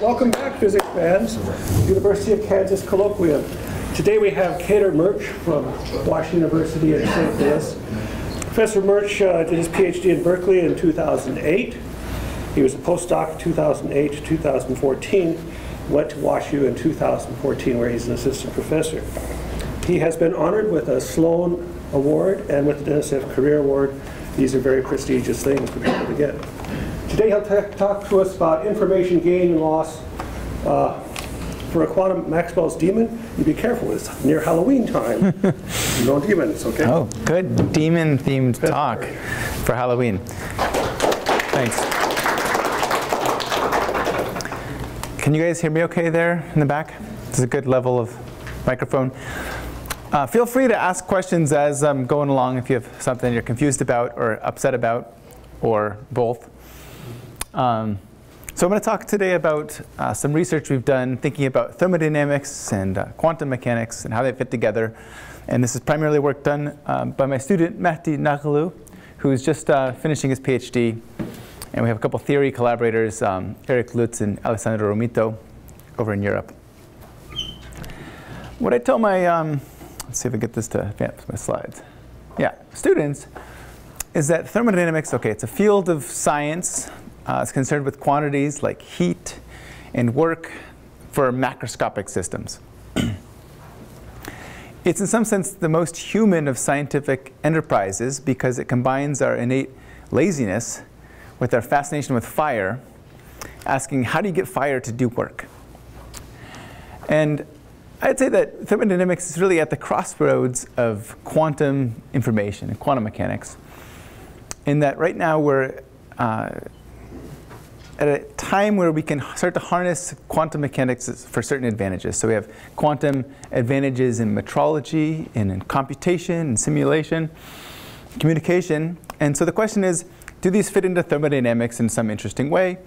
Welcome back, physics fans. University of Kansas Colloquium. Today we have Kater Murch from Washington University in St. Louis. Professor Murch did his PhD in Berkeley in 2008. He was a postdoc 2008 to 2014. Went to WashU in 2014, where he's an assistant professor. He has been honored with a Sloan Award and with the NSF Career Award. These are very prestigious things for people to get. Today he'll talk to us about information gain and loss for a quantum Maxwell's demon. And be careful, it's near Halloween time. No demons, okay? Oh, good demon-themed talk for Halloween. Thanks. Can you guys hear me okay there in the back? It's a good level of microphone. Feel free to ask questions as I'm going along if you have something you're confused about or upset about or both. So I'm going to talk today about some research we've done thinking about thermodynamics and quantum mechanics and how they fit together. And this is primarily work done by my student Mehdi Nagalu, who's just finishing his PhD. And we have a couple theory collaborators, Eric Lutz and Alessandro Romito, over in Europe. What I tell my, let's see if I get this to advance my slides. Yeah, students, is that thermodynamics, okay, it's a field of science. It's concerned with quantities like heat and work for macroscopic systems. It's in some sense the most human of scientific enterprises because it combines our innate laziness with our fascination with fire, asking how do you get fire to do work? And I'd say that thermodynamics is really at the crossroads of quantum information and quantum mechanics, in that right now we're at a time where we can start to harness quantum mechanics for certain advantages. So we have quantum advantages in metrology and in computation and simulation, communication. And so the question is, do these fit into thermodynamics in some interesting way?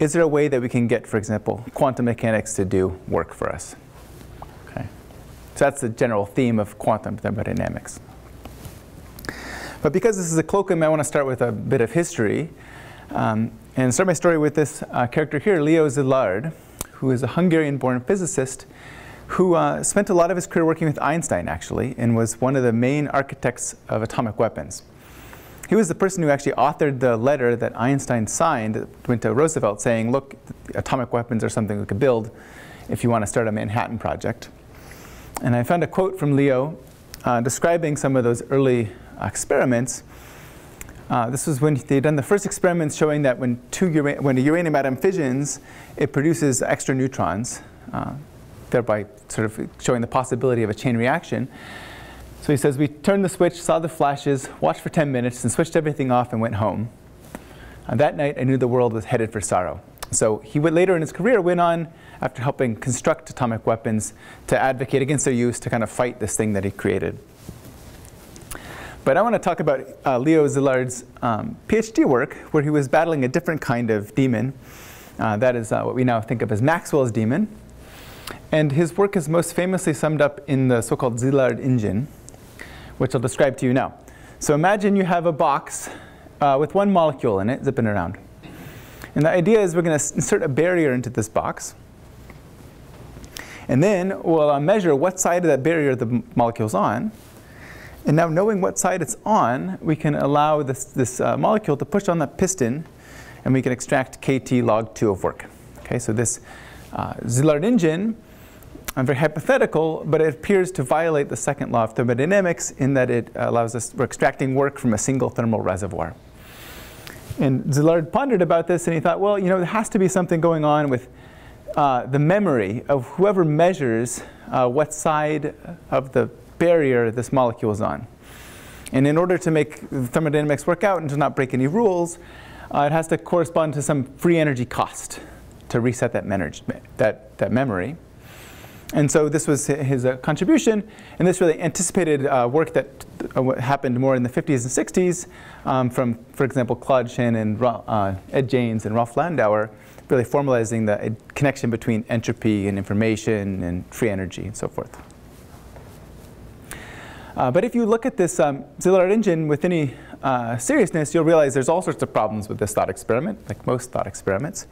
Is there a way that we can get, for example, quantum mechanics to do work for us? Okay. So that's the general theme of quantum thermodynamics. But because this is a colloquium, I want to start with a bit of history. And start my story with this character here, Leo Szilard, who is a Hungarian-born physicist who spent a lot of his career working with Einstein, actually, and was one of the main architects of atomic weapons. He was the person who actually authored the letter that Einstein signed that went to Roosevelt saying, look, atomic weapons are something we could build if you want to start a Manhattan project. And I found a quote from Leo describing some of those early experiments. This was when they'd done the first experiments showing that when a uranium atom fissions, it produces extra neutrons, thereby sort of showing the possibility of a chain reaction. So he says, we turned the switch, saw the flashes, watched for 10 minutes, and switched everything off and went home. That night, I knew the world was headed for sorrow. So he would later in his career went on, after helping construct atomic weapons, to advocate against their use to kind of fight this thing that he created. But I want to talk about Leo Szilard's PhD work, where he was battling a different kind of demon. That is what we now think of as Maxwell's demon. And his work is most famously summed up in the so-called Szilard engine, which I'll describe to you now. So imagine you have a box with one molecule in it, zipping around. And the idea is we're going to insert a barrier into this box. And then we'll measure what side of that barrier the molecule's on. And now knowing what side it's on, we can allow this molecule to push on that piston, and we can extract kT log 2 of work. Okay, so this Szilard engine, very hypothetical, but it appears to violate the second law of thermodynamics in that it allows us, we're extracting work from a single thermal reservoir. And Szilard pondered about this, and he thought, well, you know, there has to be something going on with the memory of whoever measures what side of the barrier this molecule is on. And in order to make thermodynamics work out and to not break any rules, it has to correspond to some free energy cost to reset that memory. And so this was his contribution, and this really anticipated work that happened more in the 50s and 60s from, for example, Claude Shannon, Ed Jaynes, and Rolf Landauer, really formalizing the connection between entropy and information and free energy and so forth. But if you look at this Szilard engine with any seriousness, you'll realize there's all sorts of problems with this thought experiment, like most thought experiments.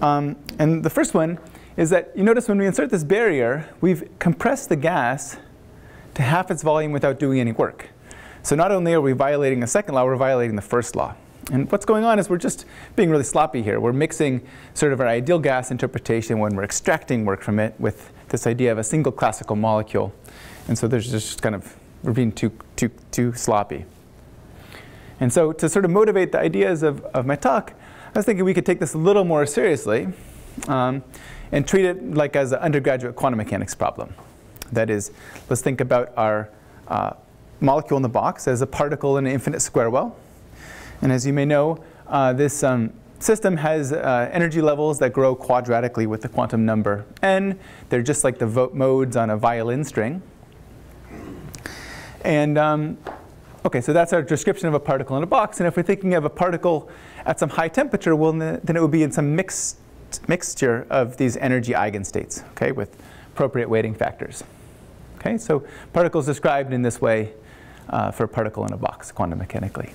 And the first one is that you notice when we insert this barrier, we've compressed the gas to half its volume without doing any work. So not only are we violating the second law, we're violating the first law. And what's going on is we're just being really sloppy here. We're mixing sort of our ideal gas interpretation when we're extracting work from it with this idea of a single classical molecule. And so there's just kind of, we're being too sloppy. And so to sort of motivate the ideas of my talk, I was thinking we could take this a little more seriously and treat it like as an undergraduate quantum mechanics problem. That is, let's think about our molecule in the box as a particle in an infinite square well. And as you may know, this system has energy levels that grow quadratically with the quantum number n. They're just like the modes on a violin string. And OK, so that's our description of a particle in a box. And if we're thinking of a particle at some high temperature, well, then it would be in some mixture of these energy eigenstates, okay, with appropriate weighting factors. Okay, so particles described in this way for a particle in a box, quantum mechanically.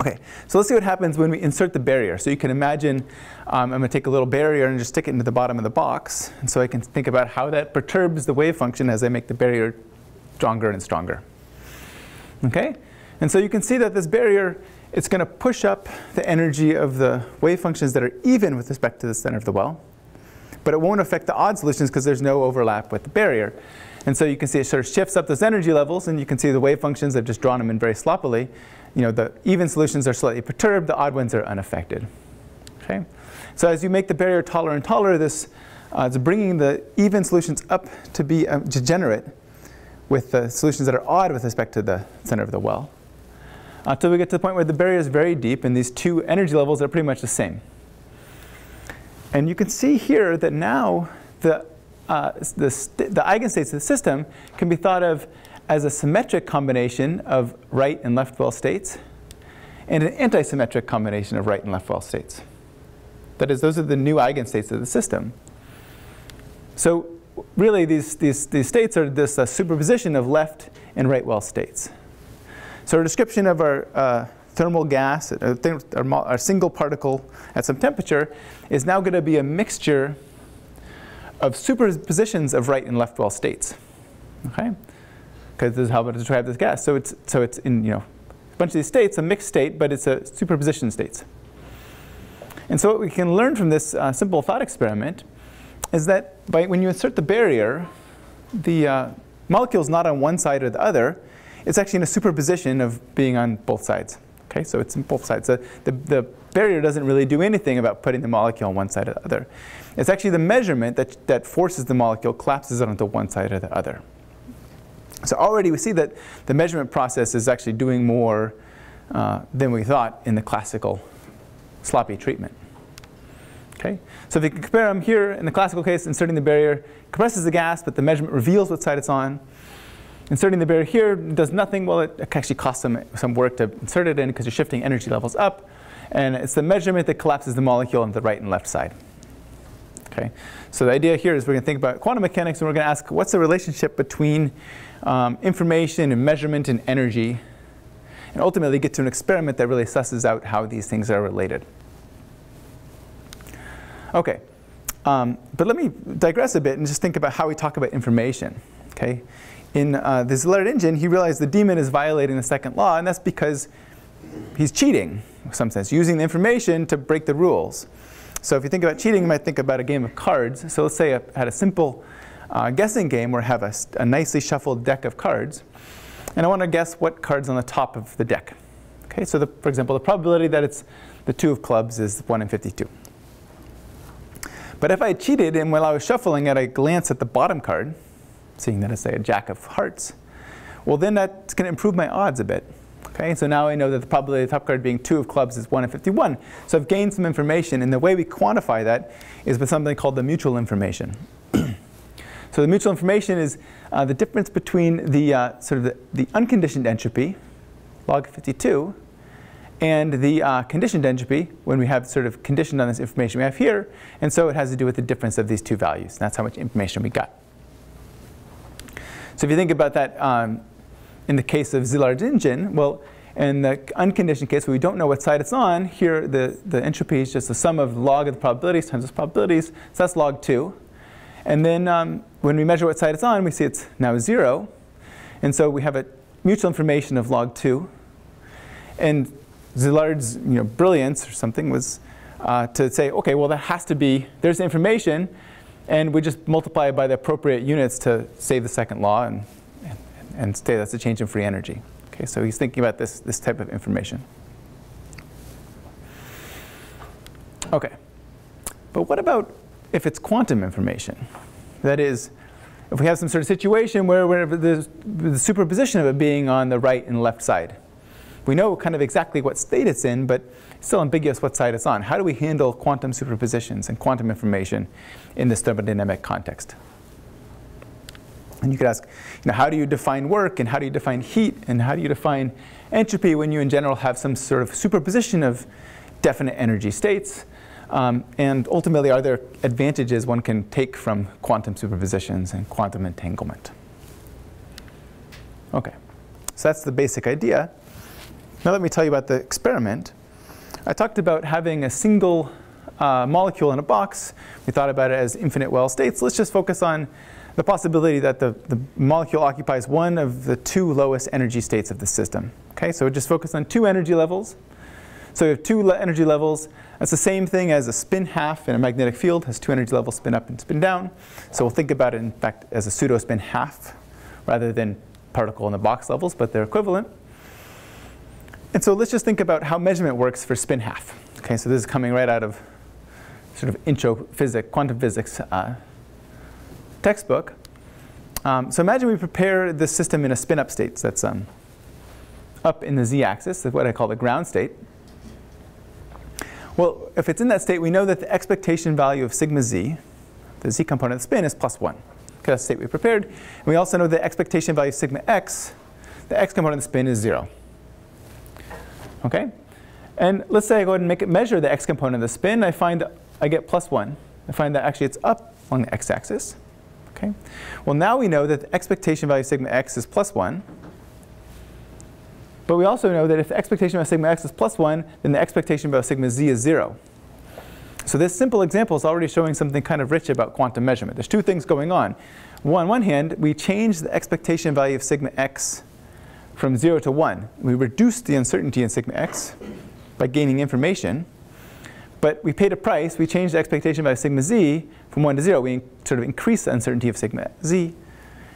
Okay, so let's see what happens when we insert the barrier. So you can imagine I'm going to take a little barrier and just stick it into the bottom of the box. And so I can think about how that perturbs the wave function as I make the barrier stronger and stronger. Okay, and so you can see that this barrier, it's going to push up the energy of the wave functions that are even with respect to the center of the well. But it won't affect the odd solutions because there's no overlap with the barrier. And so you can see it sort of shifts up those energy levels, and you can see the wave functions, I've just drawn them in very sloppily. You know, the even solutions are slightly perturbed, the odd ones are unaffected. Okay? So as you make the barrier taller and taller, this it's bringing the even solutions up to be degenerate with the solutions that are odd with respect to the center of the well. Until we get to the point where the barrier is very deep, and these two energy levels are pretty much the same. And you can see here that now the eigenstates of the system can be thought of as a symmetric combination of right and left well states and an anti-symmetric combination of right and left well states. That is, those are the new eigenstates of the system. So really, these states are this superposition of left and right well states. So a description of our thermal gas, our single particle at some temperature, is now going to be a mixture of superpositions of right and left well states, okay? Because this is how I'm going to describe this gas. So it's in, you know, a bunch of these states, a mixed state, but it's a superposition states. And so what we can learn from this simple thought experiment is that when you insert the barrier, the molecule is not on one side or the other. It's actually in a superposition of being on both sides. Okay, so it's on both sides. So the barrier doesn't really do anything about putting the molecule on one side or the other. It's actually the measurement that forces the molecule, collapses it onto one side or the other. So already we see that the measurement process is actually doing more than we thought in the classical sloppy treatment. Okay, so if you compare them here, in the classical case, inserting the barrier compresses the gas, but the measurement reveals what side it's on. Inserting the barrier here does nothing. Well, it actually costs some work to insert it in because you're shifting energy levels up. And it's the measurement that collapses the molecule on the right and left side. Okay. So the idea here is we're going to think about quantum mechanics, and we're going to ask, what's the relationship between information and measurement and energy? And ultimately get to an experiment that really susses out how these things are related. OK. But let me digress a bit and just think about how we talk about information. Okay. In the Szilard engine, he realized the demon is violating the second law, and that's because he's cheating, in some sense, using the information to break the rules. So if you think about cheating, you might think about a game of cards. So let's say I had a simple guessing game where I have a nicely shuffled deck of cards, and I want to guess what card's on the top of the deck. Okay, so for example, the probability that it's the two of clubs is 1 in 52. But if I had cheated, and while I was shuffling it, I glanced at the bottom card, seeing that it's a jack of hearts, well, then that's going to improve my odds a bit. Okay, so now I know that the probability of the top card being 2 of clubs is 1 in 51. So I've gained some information, and the way we quantify that is with something called the mutual information. So the mutual information is the difference between the sort of the unconditioned entropy, log 52, and the conditioned entropy, when we have sort of conditioned on this information we have here. And so it has to do with the difference of these two values. And that's how much information we got. So if you think about that in the case of Szilard's engine, well, In the unconditioned case, where we don't know what side it's on, here the entropy is just the sum of log of the probabilities times those probabilities, so that's log 2. And then when we measure what side it's on, we see it's now 0. And so we have a mutual information of log 2. And Szilard's brilliance or something was to say, OK, well, that has to be, there's the information, and we just multiply by the appropriate units to save the second law and say that's a change in free energy. Okay, so he's thinking about this type of information. OK, but what about if it's quantum information? That is, if we have some sort of situation where there's the superposition of a being on the right and left side. We know kind of exactly what state it's in, but it's still ambiguous what side it's on. How do we handle quantum superpositions and quantum information in this thermodynamic context? And you could ask, how do you define work, and how do you define heat, and how do you define entropy when you in general have some sort of superposition of definite energy states? And ultimately, are there advantages one can take from quantum superpositions and quantum entanglement? OK, so that's the basic idea. Now let me tell you about the experiment. I talked about having a single molecule in a box. We thought about it as infinite well states. Let's just focus on the possibility that the molecule occupies one of the two lowest energy states of the system. Okay, so just focus on two energy levels. So we have two energy levels. That's the same thing as a spin half in a magnetic field has two energy levels, spin up and spin down. So we'll think about it, in fact, as a pseudo spin half rather than particle in the box levels, but they're equivalent. And so let's just think about how measurement works for spin half. Okay, so this is coming right out of sort of intro physics, quantum physics textbook. So imagine we prepare this system in a spin up state. So that's up in the z-axis, what I call the ground state. Well, if it's in that state, we know that the expectation value of sigma z, the z component of the spin, is +1. Okay, that's the state we prepared. And we also know the expectation value of sigma x, the x component of the spin, is 0. Okay? And let's say I go ahead and make it measure the x component of the spin. I find I get +1. I find that actually it's up along the x-axis. Okay? Well, now we know that the expectation value of sigma x is +1. But we also know that if the expectation value of sigma x is +1, then the expectation value of sigma z is 0. So this simple example is already showing something kind of rich about quantum measurement. There's two things going on. On one hand, we change the expectation value of sigma x from 0 to 1. We reduced the uncertainty in sigma x by gaining information. But we paid a price. We changed the expectation value of sigma z from 1 to 0. We sort of increased the uncertainty of sigma z.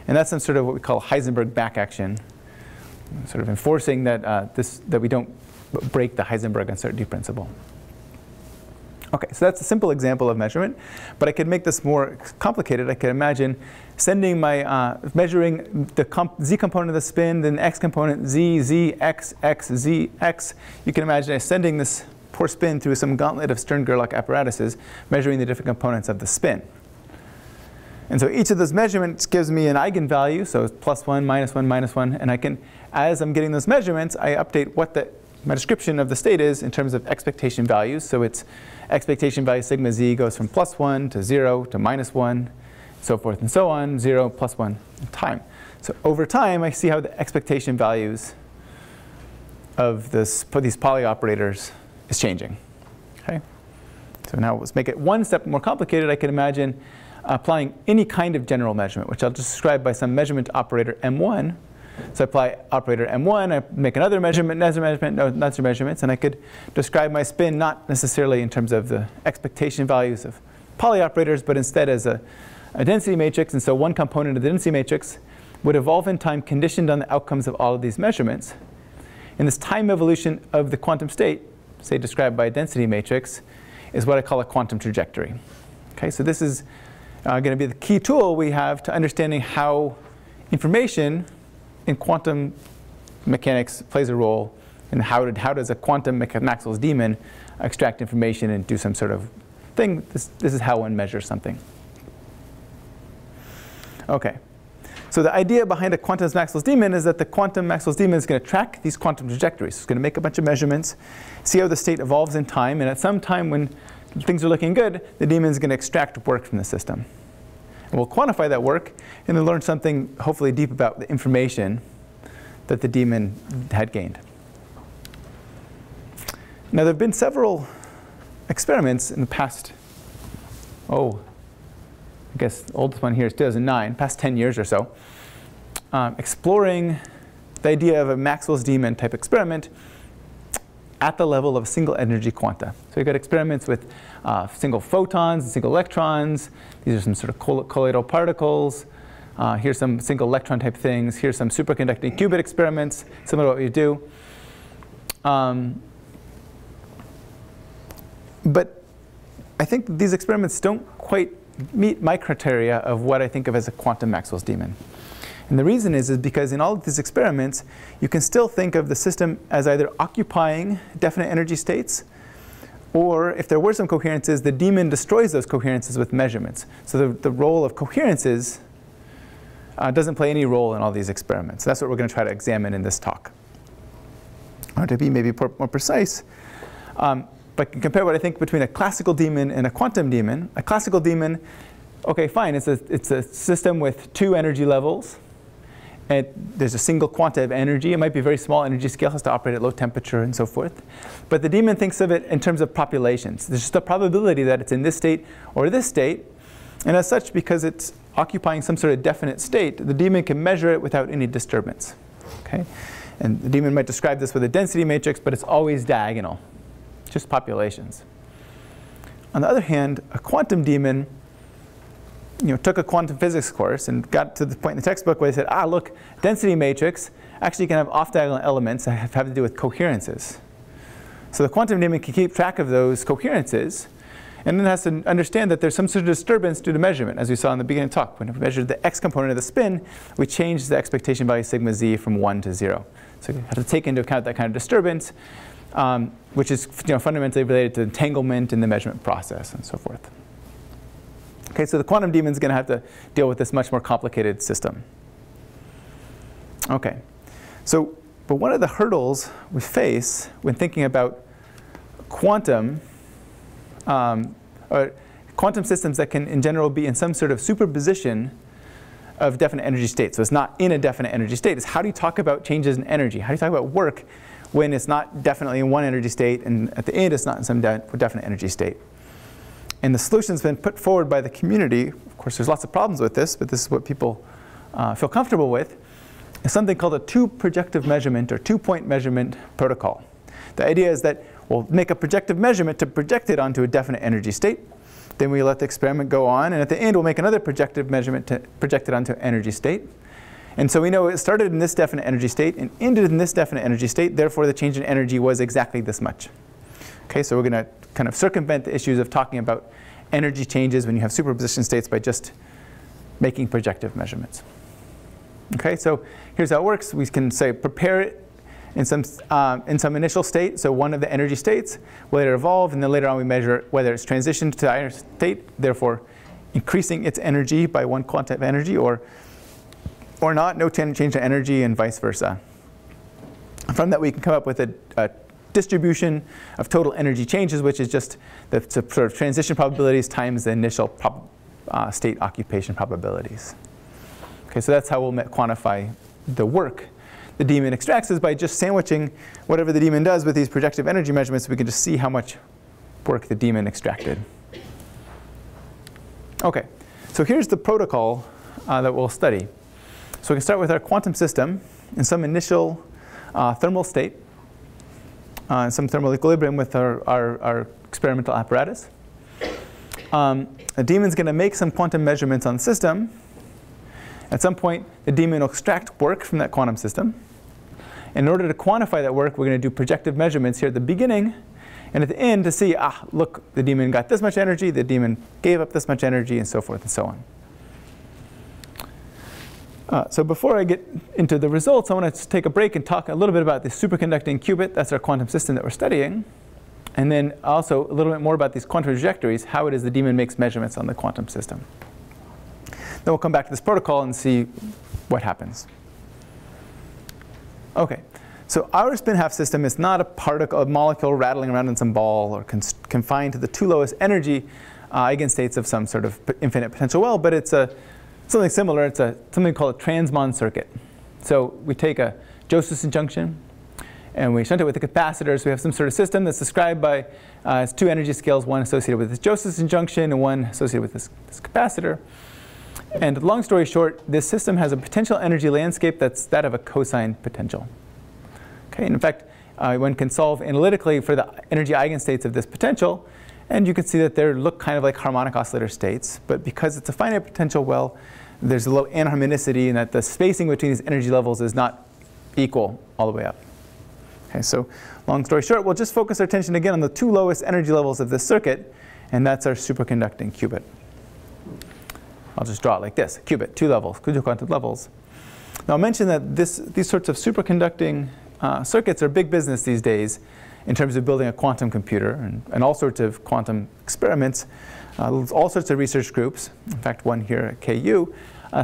And that's some sort of what we call Heisenberg back action, sort of enforcing that that we don't break the Heisenberg uncertainty principle. OK, so that's a simple example of measurement. But I could make this more complicated. I could imagine sending my measuring the z component of the spin, then the x component, z, z, x, x, z, x. You can imagine sending this poor spin through some gauntlet of Stern-Gerlach apparatuses, measuring the different components of the spin. And so each of those measurements gives me an eigenvalue, so it's +1, -1, -1. And I can, as I'm getting those measurements, I update what my description of the state is in terms of expectation values. So its expectation value sigma z goes from +1 to 0 to -1, so forth and so on, 0, +1 time. So over time, I see how the expectation values of these Pauli operators is changing. Okay? So now let's make it one step more complicated. I can imagine applying any kind of general measurement, which I'll just describe by some measurement operator M1. So I apply operator M1, I make another measurements, and I could describe my spin not necessarily in terms of the expectation values of Pauli operators, but instead as a density matrix. And so one component of the density matrix would evolve in time conditioned on the outcomes of all of these measurements. And this time evolution of the quantum state, say described by a density matrix, is what I call a quantum trajectory. Okay, so this is going to be the key tool we have to understanding how information in quantum mechanics plays a role in how does a quantum Maxwell's demon extract information and do some sort of thing. This is how one measures something. OK. So the idea behind a quantum Maxwell's demon is that the quantum Maxwell's demon is going to track these quantum trajectories. It's going to make a bunch of measurements, see how the state evolves in time, and at some time when things are looking good, the demon is going to extract work from the system. And we'll quantify that work and then learn something hopefully deep about the information that the demon had gained. Now, there have been several experiments in the past, I guess the oldest one here is 2009, past 10 years or so, exploring the idea of a Maxwell's demon type experiment at the level of single energy quanta. So you've got experiments with single photons and single electrons. These are some sort of colloidal particles. Here's some single electron type things. Here's some superconducting qubit experiments, similar to what you do. But I think that these experiments don't quite meet my criteria of what I think of as a quantum Maxwell's demon. And the reason is because in all of these experiments, you can still think of the system as either occupying definite energy states, or if there were some coherences, the demon destroys those coherences with measurements. So the role of coherences doesn't play any role in all these experiments. So that's what we're going to try to examine in this talk. Or to be maybe more precise, but I can compare what I think between a classical demon and a quantum demon. A classical demon, okay, fine, it's a system with two energy levels. And there's a single quanta of energy. It might be a very small energy scale, has to operate at low temperature and so forth. But the demon thinks of it in terms of populations. There's just a probability that it's in this state or this state. And as such, because it's occupying some sort of definite state, the demon can measure it without any disturbance. Okay? And the demon might describe this with a density matrix, but it's always diagonal. Just populations. On the other hand, a quantum demon, you know, took a quantum physics course and got to the point in the textbook where they said, ah, look, density matrix actually can have off-diagonal elements that have to do with coherences. So the quantum demon can keep track of those coherences, and then has to understand that there's some sort of disturbance due to measurement, as we saw in the beginning of the talk. When we measured the x component of the spin, we changed the expectation value sigma z from 1 to 0. So you have to take into account that kind of disturbance, which is fundamentally related to entanglement in the measurement process and so forth. Okay, so the quantum demon is going to have to deal with this much more complicated system. Okay, so but one of the hurdles we face when thinking about quantum or quantum systems that can in general be in some sort of superposition of definite energy states. So it's not in a definite energy state. It's how do you talk about changes in energy? How do you talk about work when it's not definitely in one energy state and at the end it's not in some definite energy state? And the solution's been put forward by the community. Of course, there's lots of problems with this, but this is what people feel comfortable with. It's something called a two-projective measurement or two-point measurement protocol. The idea is that we'll make a projective measurement to project it onto a definite energy state. Then we let the experiment go on, and at the end we'll make another projective measurement to project it onto an energy state. And so we know it started in this definite energy state and ended in this definite energy state, therefore the change in energy was exactly this much. Okay, so we're going to kind of circumvent the issues of talking about energy changes when you have superposition states by just making projective measurements. Okay, so here's how it works. We can say prepare it in some initial state, so one of the energy states will later evolve, and then later on we measure whether it's transitioned to the higher state, therefore increasing its energy by one quanta of energy, or not, no change in energy, and vice versa. From that we can come up with a distribution of total energy changes, which is just the sort of transition probabilities times the initial state occupation probabilities. Okay, so that's how we'll quantify the work the demon extracts, is by just sandwiching whatever the demon does with these projective energy measurements. We can just see how much work the demon extracted. Okay, so here's the protocol that we'll study. So we can start with our quantum system in some initial thermal state, in some thermal equilibrium with our experimental apparatus. The demon's going to make some quantum measurements on the system. At some point, the demon will extract work from that quantum system. In order to quantify that work, we're going to do projective measurements here at the beginning and at the end to see, ah, look, the demon got this much energy, the demon gave up this much energy, and so forth and so on. So before I get into the results, I want to take a break and talk a little bit about the superconducting qubit. That's our quantum system that we're studying. And then also a little bit more about these quantum trajectories, how it is the demon makes measurements on the quantum system. Then we'll come back to this protocol and see what happens. OK, so our spin-half system is not a particle, a molecule rattling around in some ball or confined to the two lowest energy eigenstates of some sort of infinite potential well, but it's a something similar. It's something called a transmon circuit. So we take a Josephson junction and we shunt it with the capacitors. We have some sort of system that's described by as two energy scales, one associated with this Josephson junction and one associated with this capacitor. And long story short, this system has a potential energy landscape that's that of a cosine potential. Okay, and in fact, one can solve analytically for the energy eigenstates of this potential, and you can see that they look kind of like harmonic oscillator states, but because it's a finite potential, well, there's a low anharmonicity and that the spacing between these energy levels is not equal all the way up. Okay, so long story short, we'll just focus our attention again on the two lowest energy levels of this circuit, and that's our superconducting qubit. I'll just draw it like this, qubit, two levels, quantum levels. Now I mentioned that these sorts of superconducting circuits are big business these days in terms of building a quantum computer and all sorts of quantum experiments, all sorts of research groups, in fact one here at KU,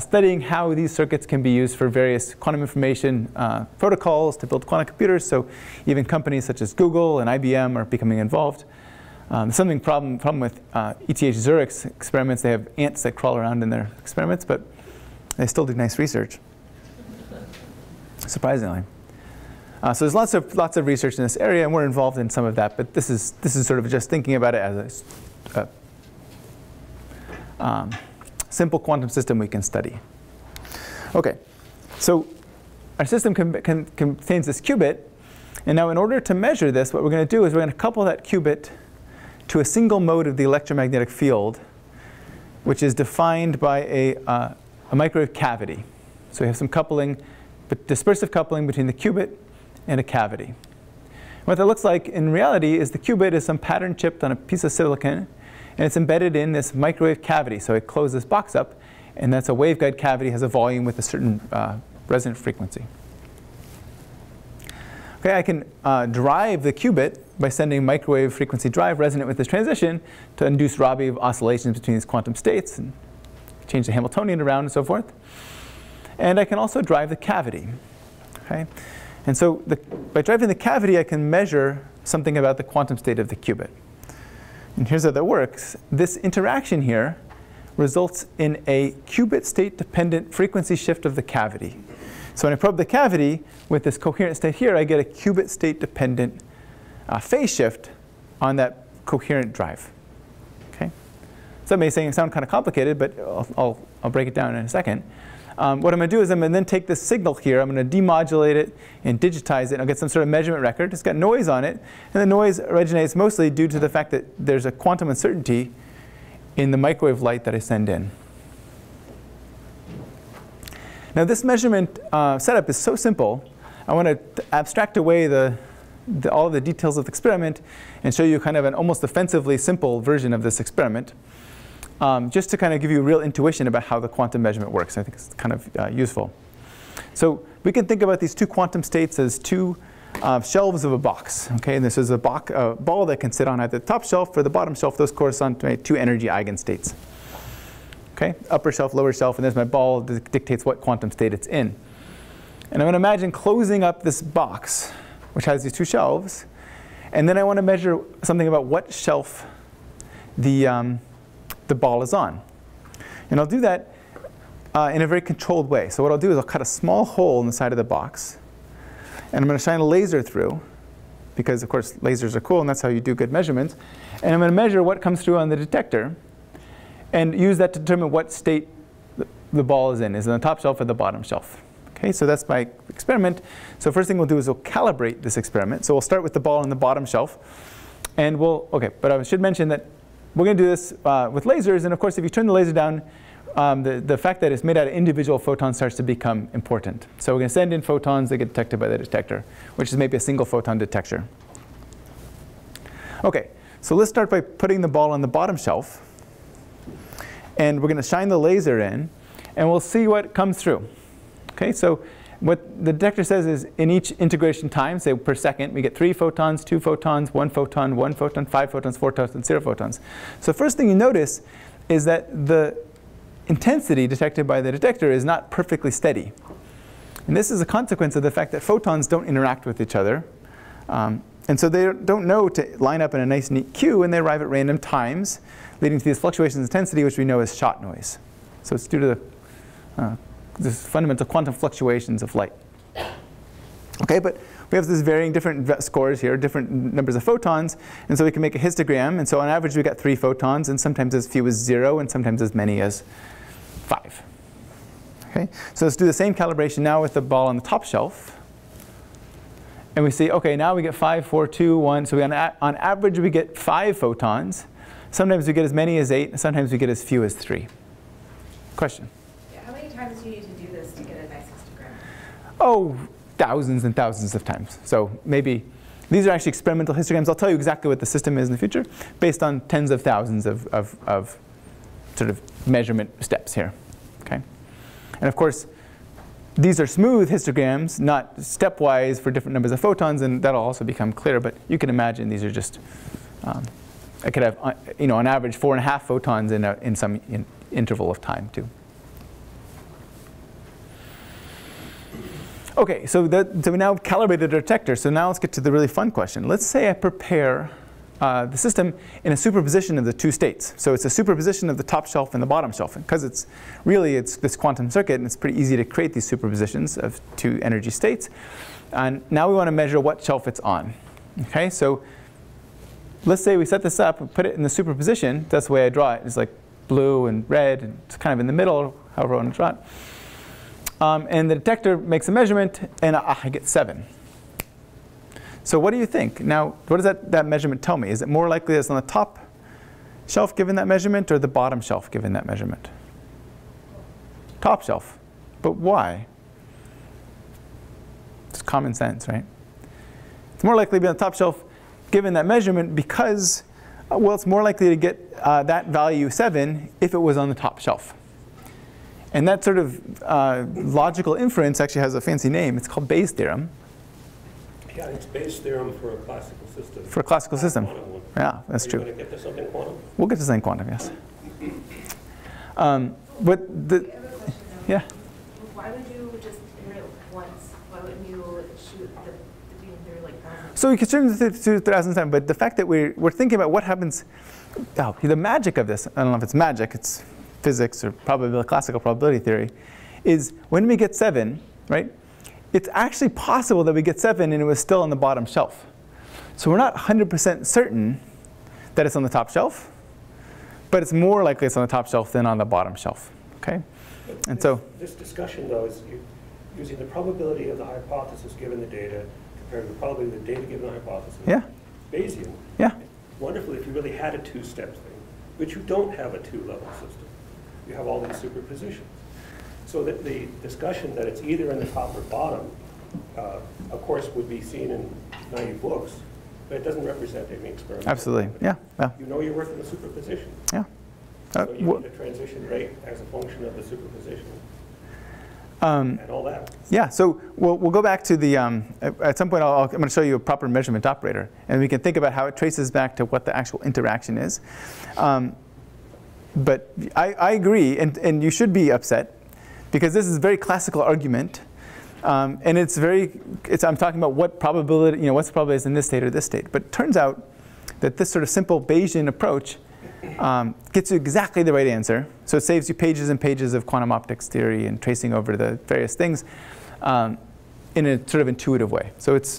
studying how these circuits can be used for various quantum information protocols to build quantum computers, so even companies such as Google and IBM are becoming involved. Something problem with ETH Zurich's experiments, they have ants that crawl around in their experiments, but they still do nice research, surprisingly. So there's lots of research in this area, and we're involved in some of that, but this is sort of just thinking about it as a simple quantum system we can study. Okay, so our system contains this qubit, and now in order to measure this, what we're going to do is we're going to couple that qubit to a single mode of the electromagnetic field, which is defined by a microwave cavity. So we have some coupling, but dispersive coupling between the qubit and a cavity. What that looks like in reality is the qubit is some pattern chipped on a piece of silicon, and it's embedded in this microwave cavity. So I close this box up, and that's a waveguide cavity, has a volume with a certain resonant frequency. Okay, I can drive the qubit by sending microwave frequency drive resonant with this transition to induce Rabi oscillations between these quantum states and change the Hamiltonian around and so forth. And I can also drive the cavity. Okay? And so by driving the cavity, I can measure something about the quantum state of the qubit. And here's how that works. This interaction here results in a qubit state-dependent frequency shift of the cavity. So when I probe the cavity with this coherent state here, I get a qubit state-dependent phase shift on that coherent drive. Okay? So that may sound kind of complicated, but I'll break it down in a second. What I'm going to do is I'm going to then take this signal here, I'm going to demodulate it and digitize it, and I'll get some sort of measurement record. It's got noise on it, and the noise originates mostly due to the fact that there's a quantum uncertainty in the microwave light that I send in. Now this measurement setup is so simple, I want to abstract away all the details of the experiment and show you kind of an almost offensively simple version of this experiment, just to kind of give you real intuition about how the quantum measurement works. I think it's kind of useful. So we can think about these two quantum states as two shelves of a box. Okay, and this is a ball that can sit on either the top shelf or the bottom shelf. Those correspond to my two energy eigenstates. Okay, upper shelf, lower shelf, and there's my ball that dictates what quantum state it's in. And I'm going to imagine closing up this box, which has these two shelves, and then I want to measure something about what shelf the ball is on. And I'll do that in a very controlled way. So what I'll do is I'll cut a small hole in the side of the box, and I'm going to shine a laser through, because of course lasers are cool, and that's how you do good measurements. And I'm going to measure what comes through on the detector, and use that to determine what state the ball is in. Is it on the top shelf or the bottom shelf? Okay, so that's my experiment. So first thing we'll do is we'll calibrate this experiment. So we'll start with the ball on the bottom shelf, and but I should mention that we're going to do this with lasers, and of course if you turn the laser down, the fact that it's made out of individual photons starts to become important. So we're going to send in photons that get detected by the detector, which is maybe a single photon detector. Okay, so let's start by putting the ball on the bottom shelf, and we're going to shine the laser in, and we'll see what comes through. Okay, so what the detector says is in each integration time, say per second, we get 3 photons, 2 photons, 1 photon, 1 photon, 5 photons, 4 photons, 0 photons. So first thing you notice is that the intensity detected by the detector is not perfectly steady. And this is a consequence of the fact that photons don't interact with each other. And so they don't know to line up in a nice neat queue, and they arrive at random times, leading to these fluctuations in intensity, which we know as shot noise. So it's due to the fundamental quantum fluctuations of light. Okay, but we have these varying different scores here, different numbers of photons, and so we can make a histogram, and so on average we got 3 photons, and sometimes as few as 0, and sometimes as many as 5. Okay, so let's do the same calibration now with the ball on the top shelf. And we see, okay, now we get 5, 4, 2, 1. So we on average we get 5 photons. Sometimes we get as many as 8, and sometimes we get as few as 3. Question? Yeah, how many times do you need to do this to get a nice histogram? Oh, thousands and thousands of times. So maybe, these are actually experimental histograms. I'll tell you exactly what the system is in the future, based on tens of thousands of sort of measurement steps here. Okay? And of course, these are smooth histograms, not stepwise for different numbers of photons, and that'll also become clear. But you can imagine these are just, I could have, you know, on average 4.5 photons in some interval of time too. Okay, so we now calibrated our detector. So now let's get to the really fun question. Let's say I prepare the system in a superposition of the 2 states. So it's a superposition of the top shelf and the bottom shelf. Because it's really, it's this quantum circuit, and it's pretty easy to create these superpositions of 2 energy states. And now we want to measure what shelf it's on. Okay, so let's say we set this up and put it in the superposition. That's the way I draw it. It's like blue and red, and it's kind of in the middle, however I want to draw it. And the detector makes a measurement, and I get 7. So what do you think? Now, what does that measurement tell me? Is it more likely that it's on the top shelf given that measurement or the bottom shelf given that measurement? Top shelf. But why? It's common sense, right? It's more likely to be on the top shelf given that measurement because, well, it's more likely to get that value 7 if it was on the top shelf. And that sort of logical inference actually has a fancy name. It's called Bayes' theorem. Yeah, it's Bayes' theorem for a classical system. For a classical system. Yeah, that's true. Are you going to get to something quantum? We'll get to something quantum, yes. But the... I have a question, though. Yeah? Why would you just iterate once? Why wouldn't you shoot the beam theory like that? So we could stream the through thousands of times, but the fact that we're thinking about what happens... Oh, the magic of this, I don't know if it's magic, it's physics or classical probability theory, is when we get 7, right? It's actually possible that we get 7 and it was still on the bottom shelf. So we're not 100% certain that it's on the top shelf, but it's more likely it's on the top shelf than on the bottom shelf. Okay? And so this discussion, though, is using the probability of the hypothesis given the data compared to the probability of the data given the hypothesis. Yeah. Bayesian. Yeah. Wonderful if you really had a 2-step thing, but you don't have a 2-level system. You have all these superpositions. So that the discussion that it's either in the top or bottom, of course, would be seen in naive books, but it doesn't represent any experiment. Absolutely, yeah, yeah. You know you're working the superposition. Yeah. So you need a transition rate as a function of the superposition and all that. Yeah, so we'll go back to the, at some point I'm going to show you a proper measurement operator, and we can think about how it traces back to what the actual interaction is. But I agree, and you should be upset. Because this is a very classical argument, and I'm talking about what probability, you know, what's the probability is in this state or this state. But it turns out that this sort of simple Bayesian approach gets you exactly the right answer. So it saves you pages and pages of quantum optics theory and tracing over the various things in a sort of intuitive way. So it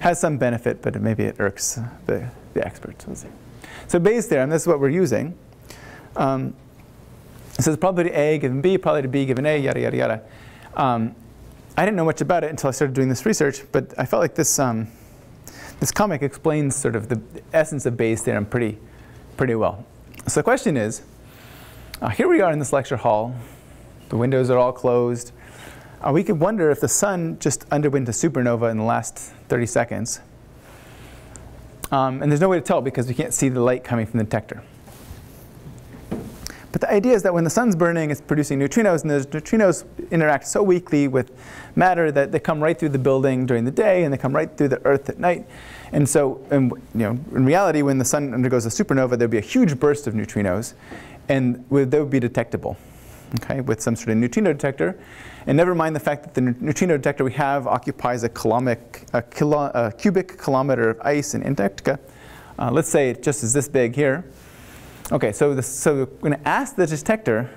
has some benefit, but maybe it irks the experts. We'll see. So Bayes' theorem, this is what we're using. So it's probability A given B, probability B given A, yada, yada, yada. I didn't know much about it until I started doing this research, but I felt like this, this comic explains sort of the essence of Bayes' theorem pretty well. So the question is, here we are in this lecture hall. The windows are all closed. We could wonder if the sun just underwent a supernova in the last 30 seconds. And there's no way to tell because we can't see the light coming from the detector. But the idea is that when the sun's burning, it's producing neutrinos, and those neutrinos interact so weakly with matter that they come right through the building during the day, and they come right through the Earth at night. And so, you know, in reality, when the sun undergoes a supernova, there'd be a huge burst of neutrinos, and they would be detectable, okay, with some sort of neutrino detector. And never mind the fact that the neutrino detector we have occupies a cubic kilometer of ice in Antarctica. Let's say it just is this big here. Okay, so we're going to ask the detector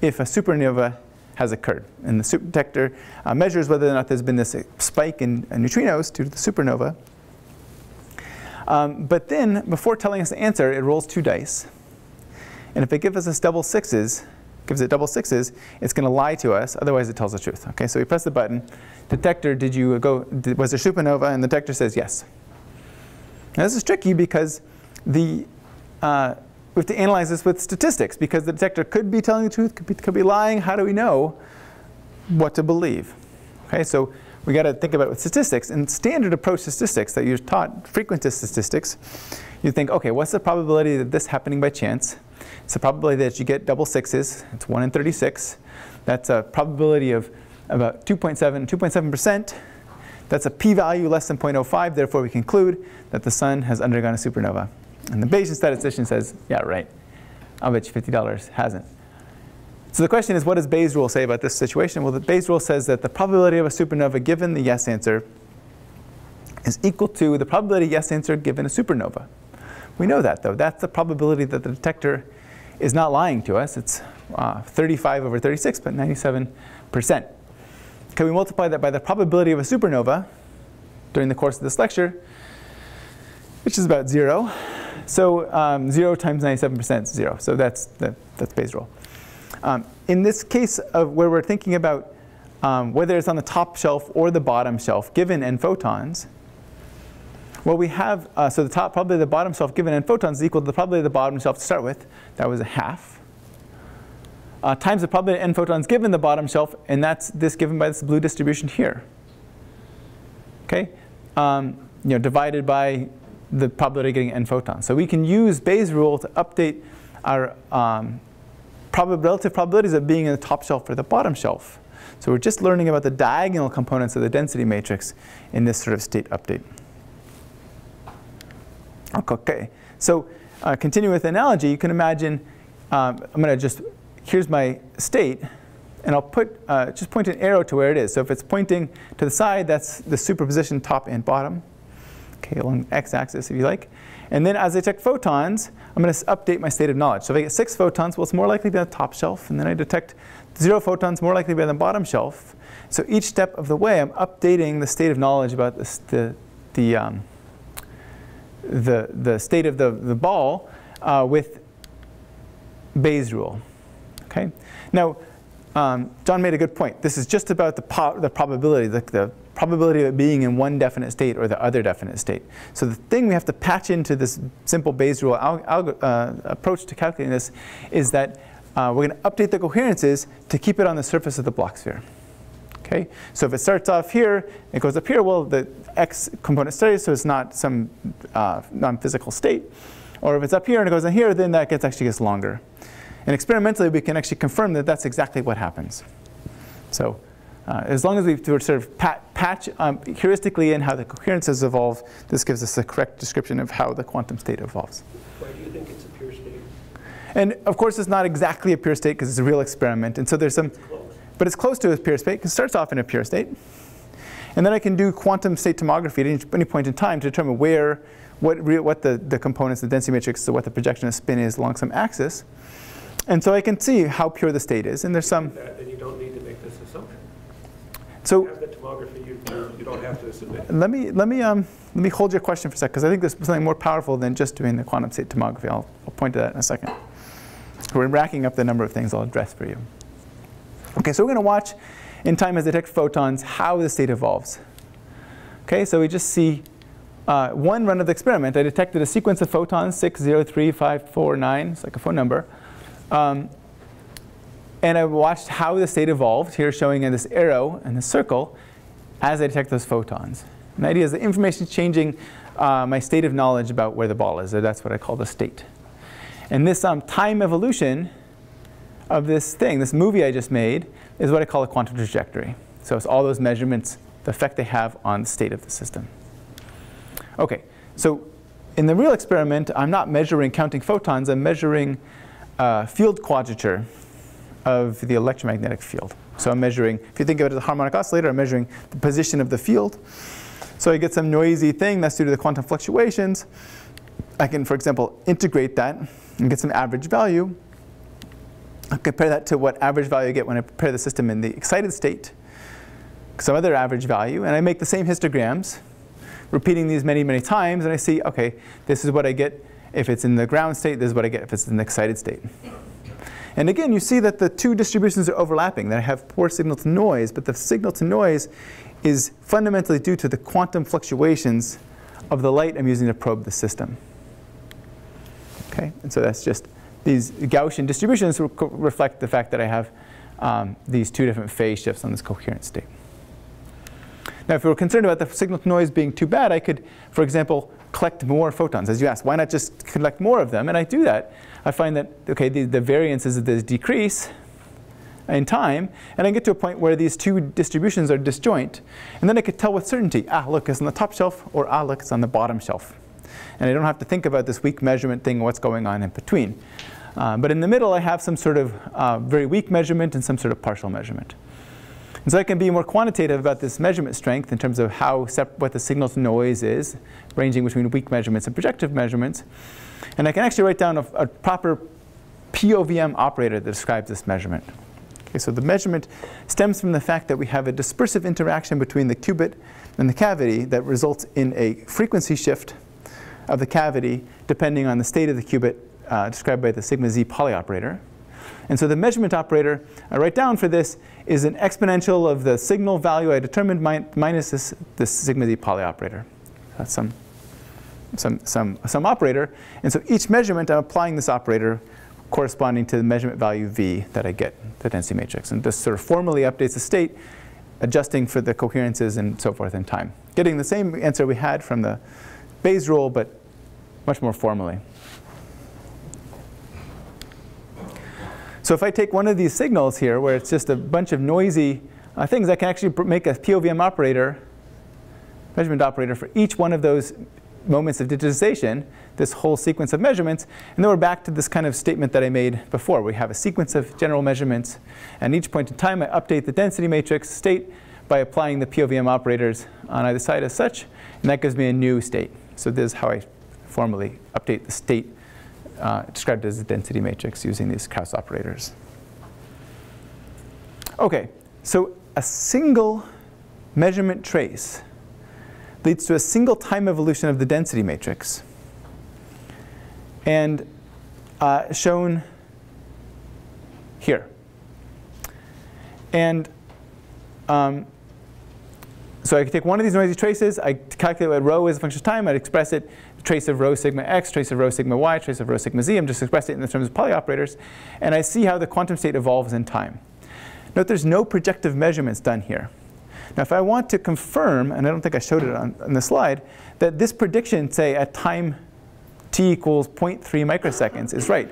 if a supernova has occurred. And the super detector measures whether or not there's been this spike in neutrinos due to the supernova. But then, before telling us the answer, it rolls two dice. And if it gives us double sixes, it's going to lie to us. Otherwise, it tells the truth. Okay, so we press the button. Detector, did you go? Was there supernova? And the detector says yes. Now this is tricky because the we have to analyze this with statistics because the detector could be telling the truth, could be lying. How do we know what to believe? Okay, so we got to think about it with statistics. And standard approach to statistics that you're taught, frequentist statistics, you think, okay, what's the probability of this happening by chance? It's the probability that you get double sixes. It's 1 in 36. That's a probability of about 2.7%. That's a p-value less than 0.05. Therefore, we conclude that the sun has undergone a supernova. And the Bayesian statistician says, yeah, right. I'll bet you $50 hasn't. So the question is, what does Bayes' rule say about this situation? Well, the Bayes' rule says that the probability of a supernova given the yes answer is equal to the probability of yes answer given a supernova. We know that, though. That's the probability that the detector is not lying to us. It's 35/36, but 97%. Can we multiply that by the probability of a supernova during the course of this lecture, which is about 0. So 0 times 97% is 0. So that's Bayes' rule. In this case of where we're thinking about whether it's on the top shelf or the bottom shelf, given n photons, well, we have, so the top probability of the bottom shelf given n photons is equal to the probability of the bottom shelf to start with. That was a half. Times the probability of n photons given the bottom shelf, and that's this given by this blue distribution here. Okay? You know, divided by the probability of getting n photons. So we can use Bayes' rule to update our relative probabilities of being in the top shelf or the bottom shelf. So we're just learning about the diagonal components of the density matrix in this sort of state update. Okay, so continue with the analogy. You can imagine, I'm going to just, here's my state, and I'll put, just point an arrow to where it is. So if it's pointing to the side, that's the superposition top and bottom. Okay, along the x-axis, if you like. And then as I detect photons, I'm going to update my state of knowledge. So if I get 6 photons, well, it's more likely to be on the top shelf. And then I detect 0 photons, more likely to be on the bottom shelf. So each step of the way, I'm updating the state of knowledge about this, the state of the ball with Bayes' rule. Okay. Now, John made a good point. This is just about the probability, the probability of it being in one definite state or the other definite state. So the thing we have to patch into this simple Bayes' rule approach to calculating this is that we're going to update the coherences to keep it on the surface of the Bloch sphere. Okay? So if it starts off here, it goes up here, well, the x component stays, so it's not some non-physical state. Or if it's up here and it goes in here, then that actually gets longer. And experimentally, we can actually confirm that that's exactly what happens. So as long as we sort of patch heuristically in how the coherences evolve, this gives us the correct description of how the quantum state evolves. Why do you think it's a pure state? And of course, it's not exactly a pure state because it's a real experiment. And so there's some, but it's close to a pure state because it starts off in a pure state. And then I can do quantum state tomography at any point in time to determine where, what the components, the density matrix, so what the projection of spin is along some axis. And so I can see how pure the state is. And there's some. Then you don't need to make this assumption. So have the tomography, you don't have to submit. Let me hold your question for a sec, because I think there's something more powerful than just doing the quantum state tomography. I'll point to that in a second. We're racking up the number of things I'll address for you. Okay, so we're going to watch in time as they detect photons how the state evolves. Okay, so we just see one run of the experiment. I detected a sequence of photons 6, 0, 3, 5, 4, 9. It's like a phone number. And I watched how the state evolved, here showing in this arrow and this circle, as I detect those photons. And the idea is the information is changing my state of knowledge about where the ball is. So that's what I call the state. And this time evolution of this thing, this movie I just made, is what I call a quantum trajectory. So it's all those measurements, the effect they have on the state of the system. OK, so in the real experiment, I'm not measuring counting photons. I'm measuring field quadrature of the electromagnetic field. So I'm measuring, if you think of it as a harmonic oscillator, I'm measuring the position of the field. So I get some noisy thing that's due to the quantum fluctuations. I can, for example, integrate that and get some average value. Compare that to what average value I get when I prepare the system in the excited state, some other average value, and I make the same histograms, repeating these many, many times, and I see, okay, this is what I get if it's in the ground state, this is what I get if it's in the excited state. And again, you see that the two distributions are overlapping, that I have poor signal to noise, but the signal to noise is fundamentally due to the quantum fluctuations of the light I'm using to probe the system. Okay, and so that's just, these Gaussian distributions reflect the fact that I have these two different phase shifts on this coherent state. Now, if we were concerned about the signal to noise being too bad, I could, for example, collect more photons. As you asked, why not just collect more of them? And I do that. I find that, okay, the variances of this decrease in time, and I get to a point where these two distributions are disjoint. And then I could tell with certainty, ah, look, it's on the top shelf, or ah, look, it's on the bottom shelf. And I don't have to think about this weak measurement thing, what's going on in between. But in the middle, I have some sort of very weak measurement and some sort of partial measurement. And so I can be more quantitative about this measurement strength in terms of how what the signal to noise is, ranging between weak measurements and projective measurements. And I can actually write down a proper POVM operator that describes this measurement. Okay, so the measurement stems from the fact that we have a dispersive interaction between the qubit and the cavity that results in a frequency shift of the cavity depending on the state of the qubit described by the sigma z Pauli operator. And so the measurement operator I write down for this is an exponential of the signal value I determined minus this sigma z Pauli operator. That's some operator. And so each measurement I'm applying this operator corresponding to the measurement value v that I get, the density matrix. And this sort of formally updates the state, adjusting for the coherences and so forth in time. Getting the same answer we had from the Bayes rule, but much more formally. So if I take one of these signals here, where it's just a bunch of noisy things, I can actually make a POVM operator, measurement operator, for each one of those moments of digitization, this whole sequence of measurements. And then we're back to this kind of statement that I made before. We have a sequence of general measurements. And each point in time, I update the density matrix state by applying the POVM operators on either side as such. And that gives me a new state. So this is how I formally update the state described as a density matrix using these Kraus operators. Okay, so a single measurement trace leads to a single time evolution of the density matrix, and shown here. And so I can take one of these noisy traces, I calculate what rho is a function of time, I'd express it trace of rho sigma x, trace of rho sigma y, trace of rho sigma z. I'm just expressing it in the terms of Pauli operators. And I see how the quantum state evolves in time. Note there's no projective measurements done here. Now if I want to confirm, and I don't think I showed it on the slide, that this prediction, say, at time t equals 0.3 microseconds is right,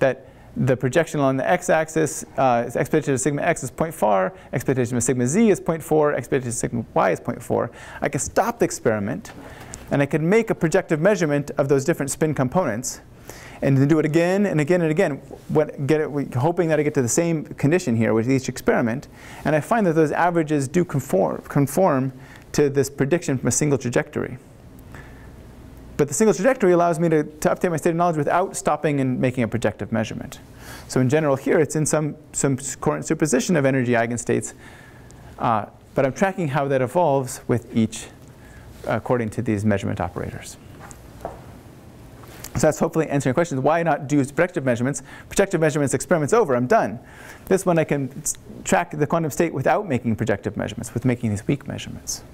that the projection on the x-axis, expectation of sigma x is 0.4, expectation of sigma z is 0.4, expectation of sigma y is 0.4. I can stop the experiment. And I can make a projective measurement of those different spin components, and then do it again and again and again, hoping that I get to the same condition here with each experiment. And I find that those averages do conform to this prediction from a single trajectory. But the single trajectory allows me to update my state of knowledge without stopping and making a projective measurement. So in general here, it's in some current superposition of energy eigenstates. But I'm tracking how that evolves with each according to these measurement operators. So that's hopefully answering your questions. Why not do projective measurements? Projective measurements, experiment's over, I'm done. This one I can track the quantum state without making projective measurements, with making these weak measurements.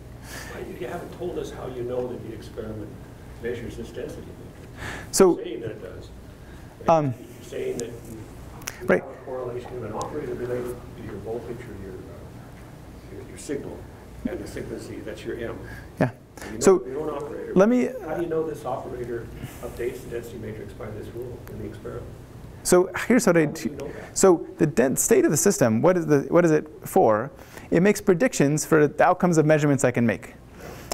You haven't told us how you know that the experiment measures this density matrix. So, you're saying that it does. You're saying that you right. Have a correlation of an operator related to your voltage or your signal and the sigma z, that's your M. Yeah. So let me. How do you know this operator updates the density matrix by this rule in the experiment? So here's what I do. So the state of the system. What is it for? It makes predictions for the outcomes of measurements I can make.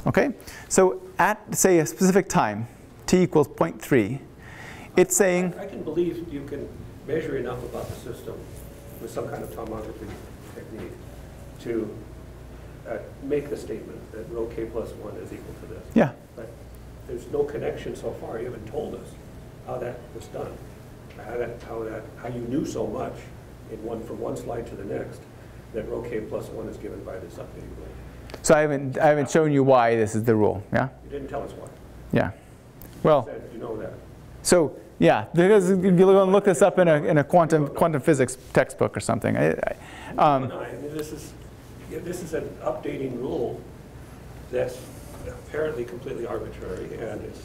Okay. So at say a specific time, t equals 0.3, it's saying. I can believe you can measure enough about the system with some kind of tomography technique to. Make the statement that rho k plus 1 is equal to this. Yeah. But there's no connection so far. You haven't told us how that was done, how you knew so much in one, from one slide to the next, that rho k plus 1 is given by this updating rule. So I haven't shown you why this is the rule, yeah? You didn't tell us why. Yeah. Well, you said you know that. So yeah, because you're going to look this up in a quantum physics textbook or something. This is an updating rule that's apparently completely arbitrary, and it's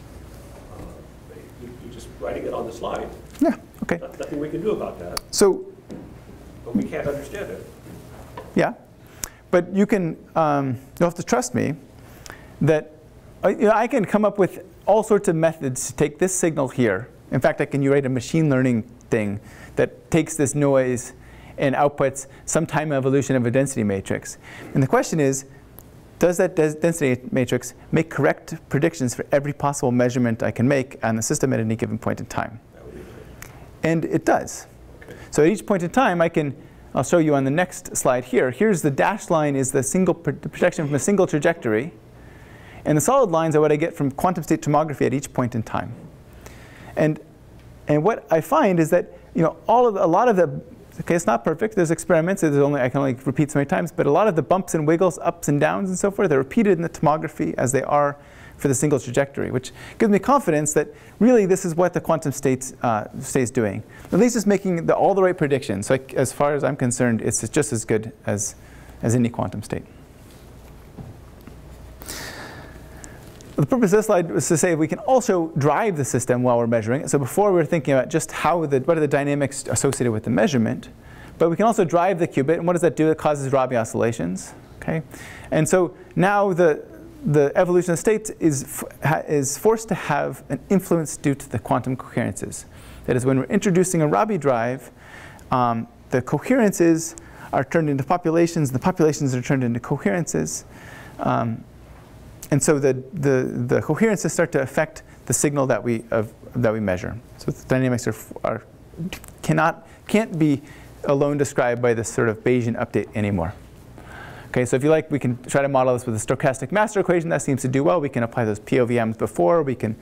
you're just writing it on the slide. Yeah. Okay. Nothing we can do about that. So. But we can't understand it. Yeah, but you can. You'll have to trust me that I can come up with all sorts of methods to take this signal here. In fact, I can write a machine learning thing that takes this noise and outputs some time evolution of a density matrix. And the question is, does that density matrix make correct predictions for every possible measurement I can make on the system at any given point in time? And it does. Okay. So at each point in time, I'll show you on the next slide here. Here's the dashed line is the single projection from a single trajectory. And the solid lines are what I get from quantum state tomography at each point in time. And what I find is that it's not perfect. There's experiments. I can only repeat so many times. But a lot of the bumps and wiggles, ups and downs, and so forth, they're repeated in the tomography as they are for the single trajectory, which gives me confidence that really this is what the quantum state state's doing. At least it's making all the right predictions. So as far as I'm concerned, it's just as good as any quantum state. The purpose of this slide was to say we can also drive the system while we're measuring it. So before we were thinking about just what are the dynamics associated with the measurement, but we can also drive the qubit. And what does that do? It causes Rabi oscillations. Okay, and so now the evolution of states is forced to have an influence due to the quantum coherences. That is, when we're introducing a Rabi drive, the coherences are turned into populations. The populations are turned into coherences. And so the coherences start to affect the signal that we measure. So the dynamics can't be alone described by this sort of Bayesian update anymore. Okay, so if you like, we can try to model this with a stochastic master equation. That seems to do well. We can apply those POVMs before. We can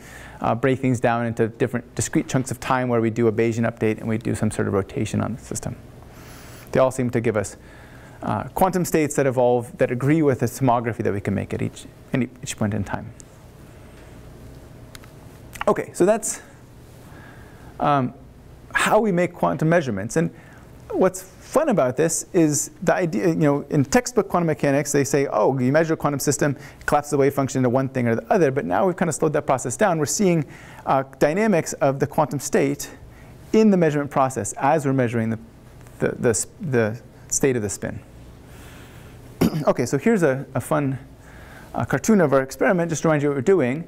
break things down into different discrete chunks of time where we do a Bayesian update and we do some sort of rotation on the system. They all seem to give us quantum states that evolve, that agree with the tomography that we can make at each point in time. Okay, so that's how we make quantum measurements. And what's fun about this is the idea, in textbook quantum mechanics, they say, oh, you measure a quantum system, collapses the wave function into one thing or the other. But now we've kind of slowed that process down. We're seeing dynamics of the quantum state in the measurement process as we're measuring the state of the spin. Okay, so here's a fun cartoon of our experiment, just to remind you what we're doing.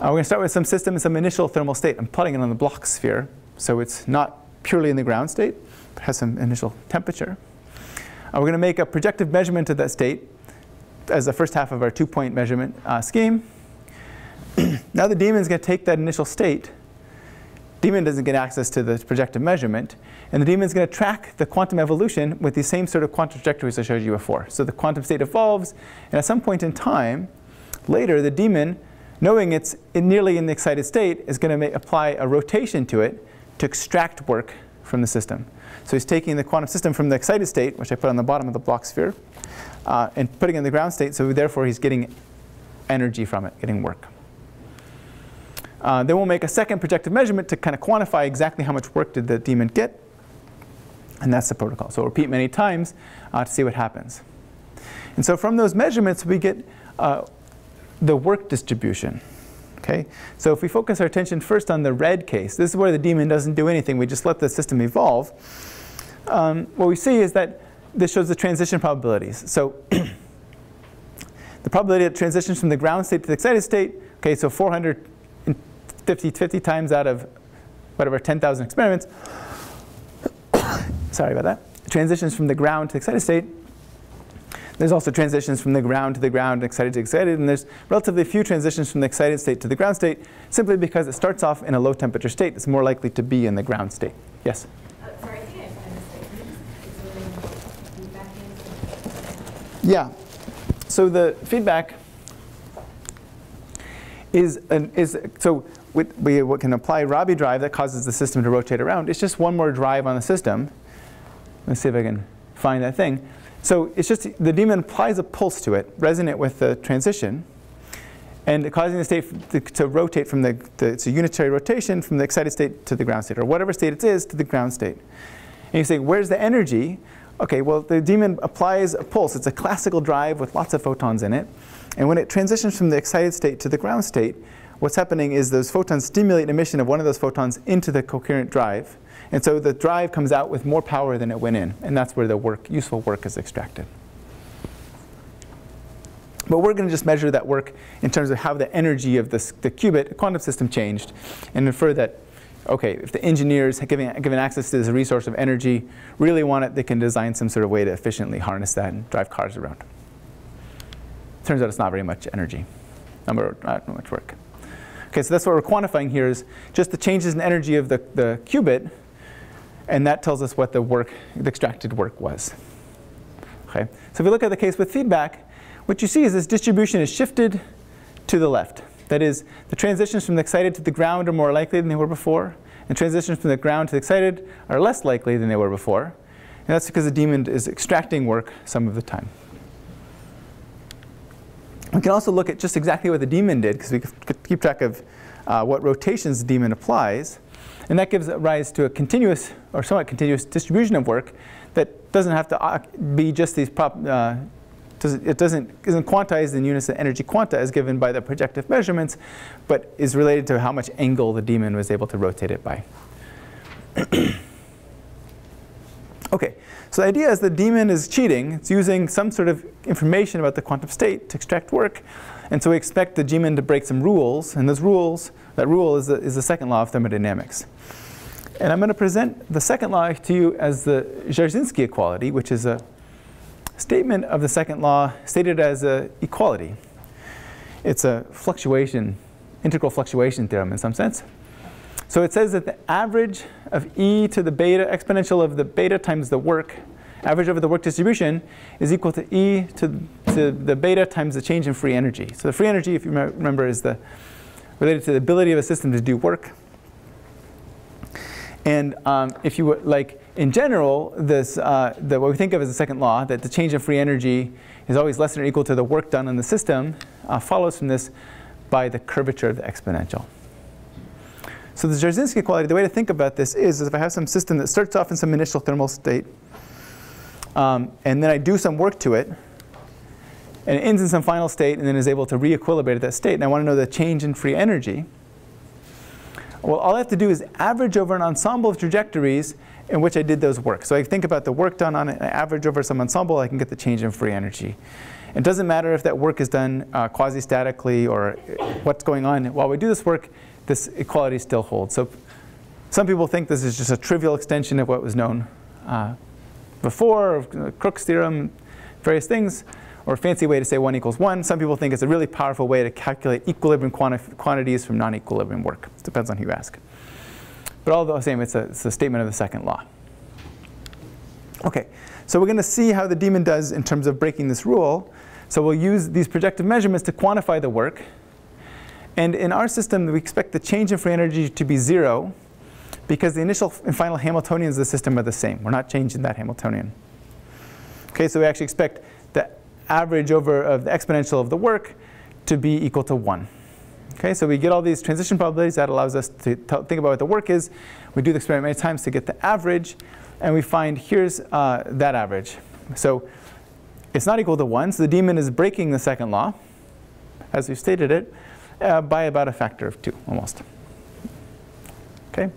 We're going to start with some system in some initial thermal state. I'm plotting it on the Bloch sphere, so it's not purely in the ground state, but has some initial temperature. We're going to make a projective measurement of that state as the first half of our two-point measurement scheme. Now the demon's going to take that initial state. Demon doesn't get access to the projective measurement. And the demon's going to track the quantum evolution with these same sort of quantum trajectories I showed you before. So the quantum state evolves. And at some point in time, later, the demon, knowing it's nearly in the excited state, is going to apply a rotation to it to extract work from the system. So he's taking the quantum system from the excited state, which I put on the bottom of the Bloch sphere, and putting it in the ground state. So therefore, he's getting energy from it, getting work. Then we'll make a second projective measurement to kind of quantify exactly how much work did the demon get. And that's the protocol. So we'll repeat many times to see what happens. And so from those measurements, we get the work distribution. Okay? So if we focus our attention first on the red case, this is where the demon doesn't do anything. We just let the system evolve. What we see is that this shows the transition probabilities. So the probability that transitions from the ground state to the excited state, okay, so 450 times out of whatever 10,000 experiments, sorry about that, transitions from the ground to the excited state. There's also transitions from the ground to the ground, excited to excited, and there's relatively few transitions from the excited state to the ground state, simply because it starts off in a low temperature state. It's more likely to be in the ground state. Yes? Sorry, I think I missed it. Feedback in? Yeah. So the feedback we can apply Rabi drive that causes the system to rotate around. It's just one more drive on the system. Let's see if I can find that thing. So it's just the demon applies a pulse to it, resonant with the transition, and causing the state to rotate from it's a unitary rotation from the excited state to the ground state, or whatever state it is to the ground state. And you say, where's the energy? Okay, well, the demon applies a pulse. It's a classical drive with lots of photons in it. And when it transitions from the excited state to the ground state, what's happening is those photons stimulate emission of one of those photons into the coherent drive. And so the drive comes out with more power than it went in. And that's where the work, useful work, is extracted. But we're going to just measure that work in terms of how the energy of the qubit quantum system changed, and infer that, OK, if the engineers given access to this resource of energy really want it, they can design some sort of way to efficiently harness that and drive cars around. Turns out it's not very much energy, not much work. OK, so that's what we're quantifying here, is just the changes in energy of the qubit. And that tells us what the work, the extracted work, was. Okay. So if we look at the case with feedback, what you see is this distribution is shifted to the left. That is, the transitions from the excited to the ground are more likely than they were before, and transitions from the ground to the excited are less likely than they were before. And that's because the demon is extracting work some of the time. We can also look at just exactly what the demon did, because we could keep track of what rotations the demon applies. And that gives rise to a continuous, or somewhat continuous, distribution of work that doesn't have to be just these isn't quantized in units of energy quanta as given by the projective measurements, but is related to how much angle the demon was able to rotate it by. OK, so the idea is the demon is cheating. It's using some sort of information about the quantum state to extract work. And so we expect the demon to break some rules. And those rules, that rule is the second law of thermodynamics. And I'm going to present the second law to you as the Jarzynski equality, which is a statement of the second law stated as an equality. It's a fluctuation, integral fluctuation theorem in some sense. So it says that the average of e to the beta, exponential of the beta times the work, average over the work distribution, is equal to e to the beta times the change in free energy. So the free energy, if you remember, is related to the ability of a system to do work. And if you like, in general, this what we think of as the second law, that the change in free energy is always less than or equal to the work done on the system, follows from this by the curvature of the exponential. So the Jarzynski equality, the way to think about this is if I have some system that starts off in some initial thermal state, and then I do some work to it, and it ends in some final state, and then is able to re-equilibrate at that state, and I want to know the change in free energy, well, all I have to do is average over an ensemble of trajectories in which I did those work. So I think about the work done on it, and I average over some ensemble, I can get the change in free energy. It doesn't matter if that work is done quasi-statically or what's going on while we do this work. This equality still holds. So some people think this is just a trivial extension of what was known before, of Crookes theorem, various things, or a fancy way to say 1 equals 1. Some people think it's a really powerful way to calculate equilibrium quantities from non-equilibrium work. It depends on who you ask. But all the same, it's a statement of the second law. OK, so we're going to see how the demon does in terms of breaking this rule. So we'll use these projective measurements to quantify the work. And in our system, we expect the change in free energy to be 0, because the initial and final Hamiltonians of the system are the same. We're not changing that Hamiltonian. OK, so we actually expect the average over of the exponential of the work to be equal to 1. OK, so we get all these transition probabilities. That allows us to think about what the work is. We do the experiment many times to get the average. And we find here's that average. So it's not equal to 1. So the demon is breaking the second law, as we've stated it, by about a factor of 2, almost. Okay?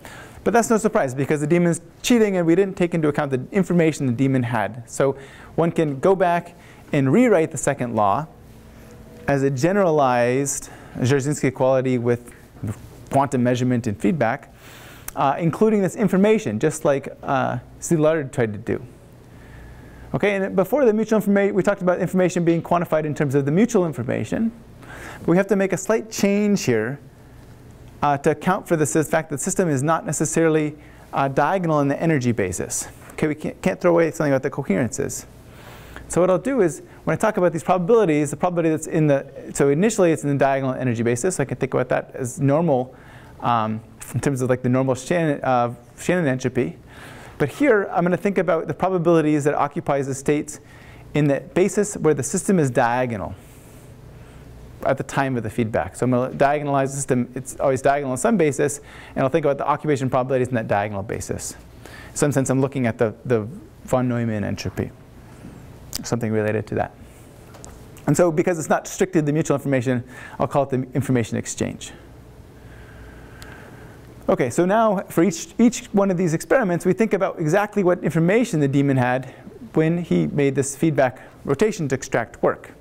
But that's no surprise, because the demon's cheating, and we didn't take into account the information the demon had. So one can go back and rewrite the second law as a generalized Jarzynski equality with quantum measurement and feedback, including this information, just like Szilard tried to do. Okay, and before the mutual information, we talked about information being quantified in terms of the mutual information. We have to make a slight change here to account for the fact that the system is not necessarily diagonal on the energy basis. Okay, we can't throw away something about the coherences. So what I'll do is, when I talk about these probabilities, the probability that's in the, so initially it's in the diagonal energy basis. So I can think about that as normal in terms of like the normal Shannon entropy. But here, I'm going to think about the probabilities that it occupies the states in the basis where the system is diagonal at the time of the feedback. So I'm going to diagonalize the system. It's always diagonal on some basis. And I'll think about the occupation probabilities in that diagonal basis. In some sense, I'm looking at the von Neumann entropy, something related to that. And so because it's not restricted to mutual information, I'll call it the information exchange. OK, so now for each one of these experiments, we think about exactly what information the demon had when he made this feedback rotation to extract work.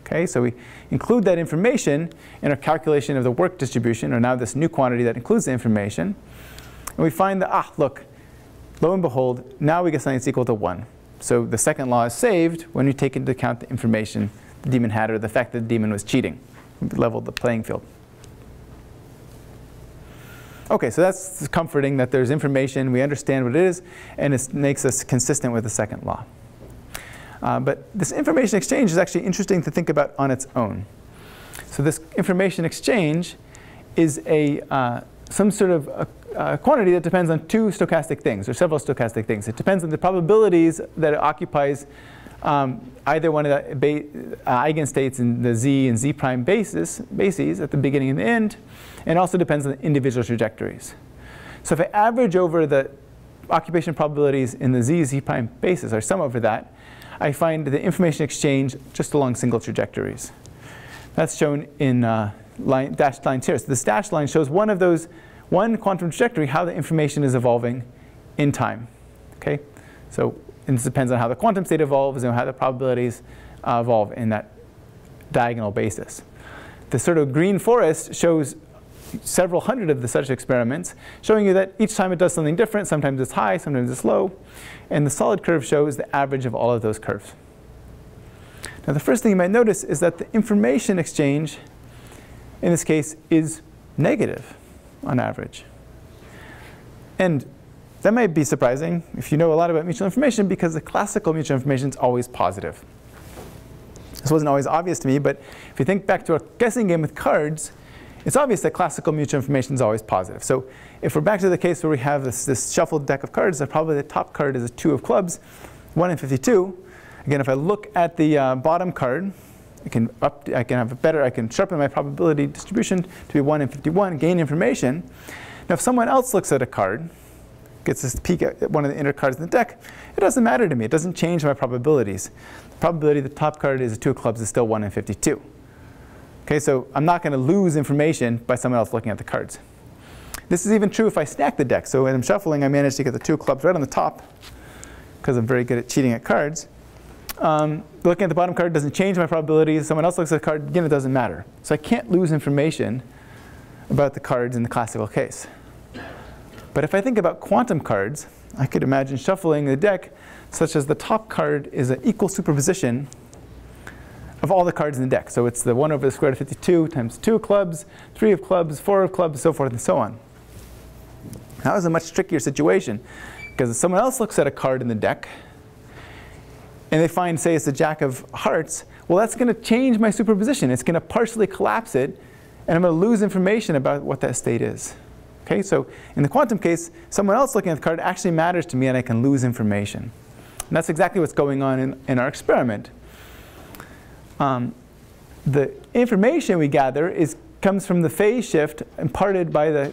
Okay, so we include that information in our calculation of the work distribution, or now this new quantity that includes the information. And we find that, look, lo and behold, now we get something that's equal to 1. So the second law is saved when we take into account the information the demon had, or the fact that the demon was cheating. We leveled the playing field. OK, so that's comforting that there's information. We understand what it is, and it makes us consistent with the second law. But this information exchange is actually interesting to think about on its own. So this information exchange is some sort of a quantity that depends on two stochastic things, or several stochastic things. It depends on the probabilities that it occupies either one of the eigenstates in the z and z prime bases at the beginning and the end, and also depends on the individual trajectories. So if I average over the occupation probabilities in the z prime basis, or sum over that, I find the information exchange just along single trajectories. That's shown in dashed lines here. So this dashed line shows one quantum trajectory, how the information is evolving in time. Okay, so and this depends on how the quantum state evolves and how the probabilities evolve in that diagonal basis. The sort of green forest shows several hundred of such experiments, showing you that each time it does something different. Sometimes it's high, sometimes it's low. And the solid curve shows the average of all of those curves. Now, the first thing you might notice is that the information exchange, in this case, is negative on average. And that might be surprising if you know a lot about mutual information, because the classical mutual information is always positive. This wasn't always obvious to me, but if you think back to our guessing game with cards, it's obvious that classical mutual information is always positive. So if we're back to the case where we have this shuffled deck of cards, probably the top card is a 2 of clubs, 1 and 52. Again, if I look at the bottom card, I can sharpen my probability distribution to be 1 and 51, gain information. Now, if someone else looks at a card, gets this peek at one of the inner cards in the deck, it doesn't matter to me. It doesn't change my probabilities. The probability the top card is a 2 of clubs is still 1 and 52. Okay, so I'm not going to lose information by someone else looking at the cards. This is even true if I stack the deck. So when I'm shuffling, I manage to get the 2 of clubs right on the top, because I'm very good at cheating at cards. Looking at the bottom card doesn't change my probabilities. Someone else looks at the card, again, it doesn't matter. So I can't lose information about the cards in the classical case. But if I think about quantum cards, I could imagine shuffling the deck such as the top card is an equal superposition of all the cards in the deck. So it's the 1 over the square root of 52 times 2 of clubs, 3 of clubs, 4 of clubs, so forth and so on. That was a much trickier situation, because if someone else looks at a card in the deck and they find, say, it's a jack of hearts, well, that's going to change my superposition. It's going to partially collapse it, and I'm going to lose information about what that state is. Okay, so in the quantum case, someone else looking at the card actually matters to me, and I can lose information. And that's exactly what's going on in our experiment. The information we gather comes from the phase shift imparted by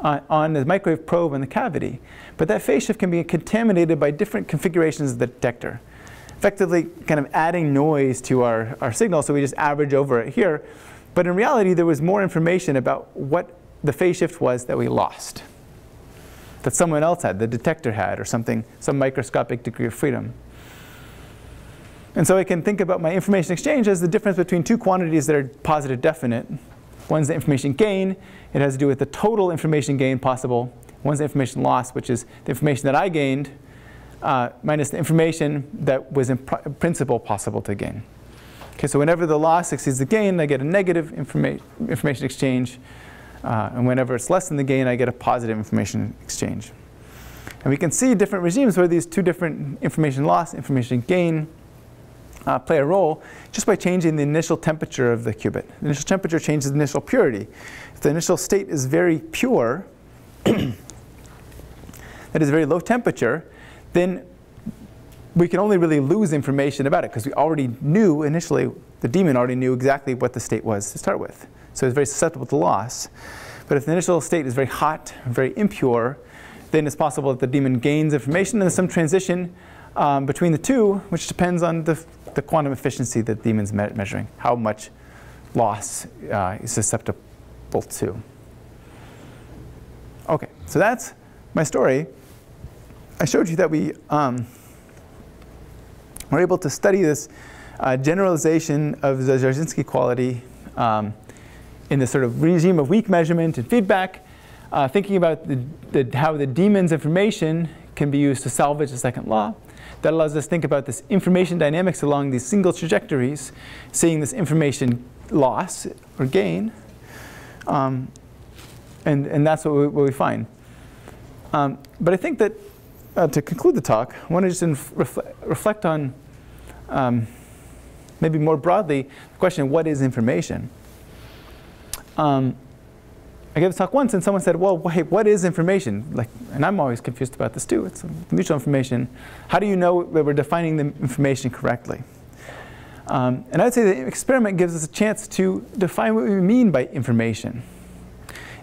on the microwave probe in the cavity. But that phase shift can be contaminated by different configurations of the detector, effectively kind of adding noise to our signal, so we just average over it here. But in reality, there was more information about what the phase shift was that we lost, that someone else had, the detector had, or something, some microscopic degree of freedom. And so I can think about my information exchange as the difference between two quantities that are positive definite. One's the information gain. It has to do with the total information gain possible. One's the information loss, which is the information that I gained minus the information that was in principle possible to gain. Okay, so whenever the loss exceeds the gain, I get a negative information exchange. And whenever it's less than the gain, I get a positive information exchange. And we can see different regimes where these two different information loss, information gain play a role just by changing the initial temperature of the qubit. The initial temperature changes the initial purity. If the initial state is very pure, that is very low temperature, then we can only really lose information about it, because we already knew initially, the demon already knew exactly what the state was to start with. So it's very susceptible to loss. But if the initial state is very hot, very impure, then it's possible that the demon gains information, and there's some transition between the two, which depends on the quantum efficiency that the demon's measuring, how much loss is susceptible to. Okay, so that's my story. I showed you that we were able to study this generalization of the Jarzynski equality in this sort of regime of weak measurement and feedback, thinking about how the demon's information can be used to salvage the second law. That allows us to think about this information dynamics along these single trajectories, seeing this information loss or gain. And that's what we find. But I think that to conclude the talk, I want to just reflect on maybe more broadly the question, what is information? I gave this talk once and someone said, well, wait, what is information? Like, and I'm always confused about this too. It's mutual information. How do you know that we're defining the information correctly? And I'd say the experiment gives us a chance to define what we mean by information.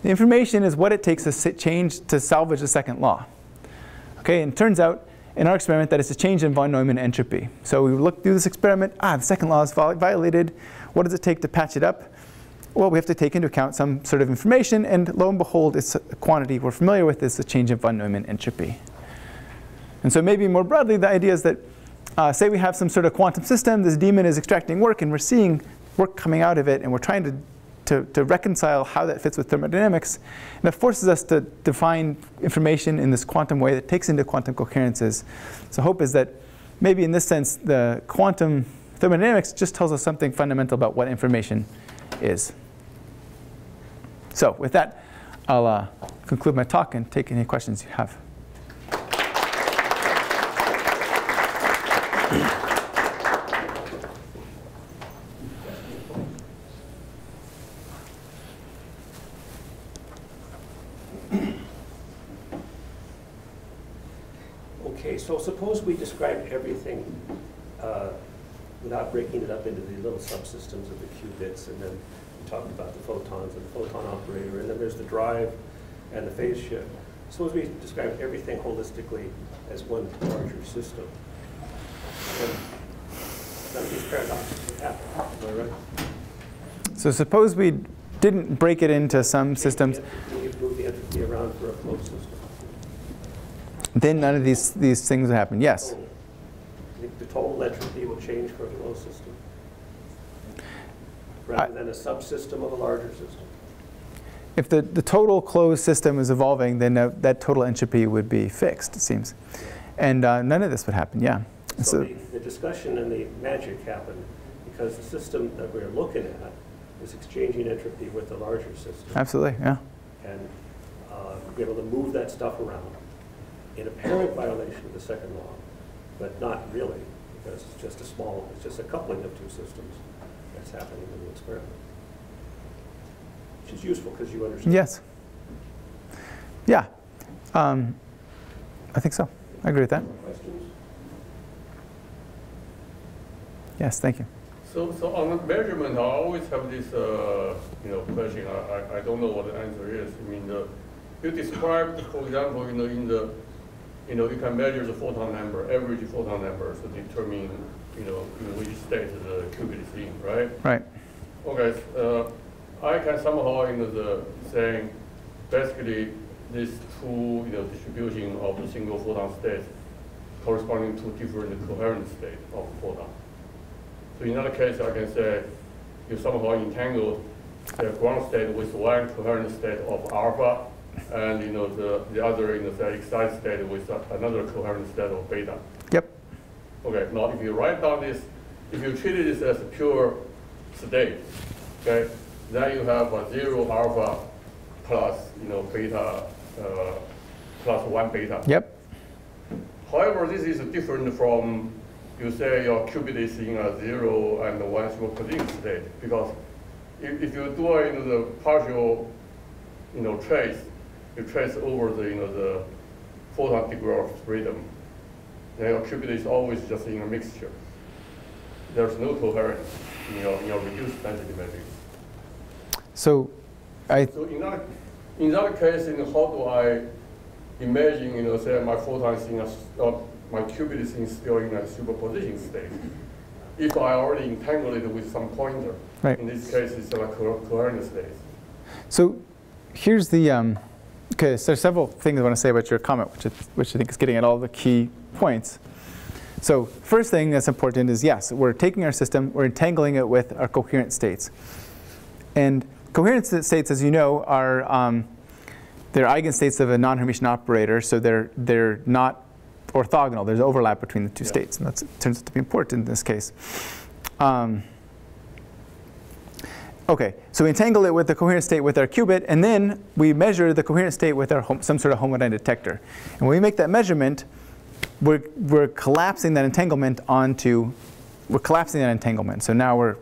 And information is what it takes to change to salvage the second law. Okay, and it turns out in our experiment that it's a change in von Neumann entropy. So we look through this experiment, the second law is violated. What does it take to patch it up? Well, we have to take into account some sort of information, and lo and behold, it's a quantity we're familiar with, is the change in von Neumann entropy. And so maybe more broadly, the idea is that, say we have some sort of quantum system, this demon is extracting work, and we're seeing work coming out of it, and we're trying to reconcile how that fits with thermodynamics. And that forces us to define information in this quantum way that takes into quantum coherences. So hope is that maybe in this sense, the quantum thermodynamics just tells us something fundamental about what information is. So with that, I'll conclude my talk and take any questions you have. Okay, so suppose we described everything without breaking it up into the little subsystems of the qubits, and then talked about the photons and the photon operator, and then there's the drive and the phase shift. Suppose we describe everything holistically as one larger system. And none of these paradoxes would happen. Am I right? So suppose we didn't break it into some systems. Can you move the entropy around for a flow system? Then none of these things would happen, yes. The total entropy will change for a flow system, rather than a subsystem of a larger system. If the total closed system is evolving, then that total entropy would be fixed, it seems. And none of this would happen, yeah. So the discussion and the magic happened because the system that we're looking at is exchanging entropy with the larger system. Absolutely, yeah. And we're able to move that stuff around in apparent violation of the second law, but not really, because it's just a small, it's just a coupling of two systems that's happening in the experiment, which is useful because you understand. Yes. Yeah. I think so. I agree with that. Questions? Yes. Thank you. So on measurement, I always have this, question. I don't know what the answer is. I mean, you described, for example, you can measure the photon number, average photon number, to determine in which state the qubit is in, right? Right. Okay, I can somehow saying basically these two distribution of the single photon state corresponding to different coherent state of photon. So in that case, I can say you somehow entangled the ground state with one coherent state of alpha, and the other say excited state with another coherent state of beta. Yep. Okay, now if you write down this, if you treat this as a pure state, okay, then you have a 0 alpha plus beta plus 1 beta. Yep. However, this is different from you say your qubit is in a 0 and 1 superconducting state, because if you do a the partial trace, you trace over the photon degree of freedom. the qubit is always just in a mixture. There's no coherence in your reduced density matrix. So in that case, how do I imagine, say my photons in a, my qubit is still in a superposition state? If I already entangled it with some pointer, right. In this case, it's like coherent state. So here's the okay. So there's several things I want to say about your comment, which I think is getting at all the key points. So first thing that's important is yes, we're taking our system, we're entangling it with our coherent states, and coherent states, as you know, are they're eigenstates of a non-Hermitian operator, so they're not orthogonal. There's overlap between the two states, and that turns out to be important in this case. Okay, so we entangle it with the coherent state with our qubit, and then we measure the coherent state with our some sort of Hamiltonian detector. And when we make that measurement, we're collapsing that entanglement onto So now we're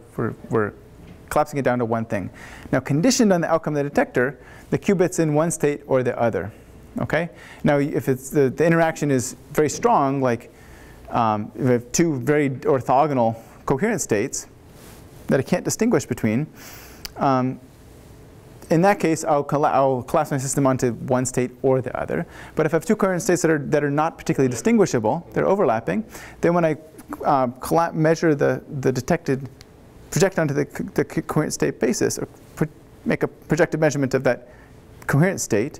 collapsing it down to one thing. Now, conditioned on the outcome of the detector, the qubit's in one state or the other. Okay. Now, if it's the interaction is very strong, like if we have two very orthogonal coherent states that I can't distinguish between, in that case, I'll collapse my system onto one state or the other. But if I have two coherent states that are not particularly distinguishable, they're overlapping, then when I measure the detected, project onto the coherent state basis, or make a projected measurement of that coherent state.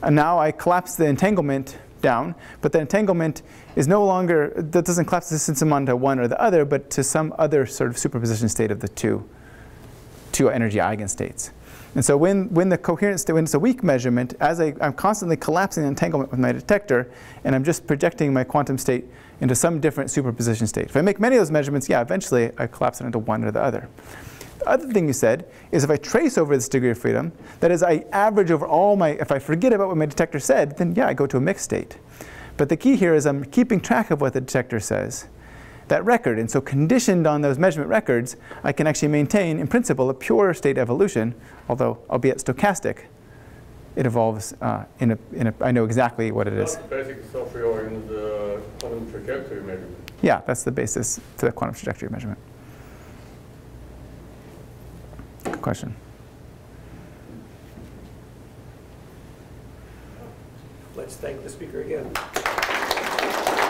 And now I collapse the entanglement down, but the entanglement is no longer, that doesn't collapse the system onto one or the other, but to some other sort of superposition state of the two energy eigenstates. And so when the coherent state, when it's a weak measurement, as I'm constantly collapsing the entanglement with my detector, and I'm just projecting my quantum state into some different superposition state. If I make many of those measurements, yeah, eventually I collapse it into one or the other. The other thing you said is if I trace over this degree of freedom, that is, I average over all my, if I forget about what my detector said, then yeah, I go to a mixed state. But the key here is I'm keeping track of what the detector says, that record. And so conditioned on those measurement records, I can actually maintain, in principle, a pure state evolution, although, albeit stochastic, it evolves I know exactly what it is. That's the basic software in the quantum trajectory measurement. Yeah, that's the basis for the quantum trajectory measurement. Good question. Let's thank the speaker again.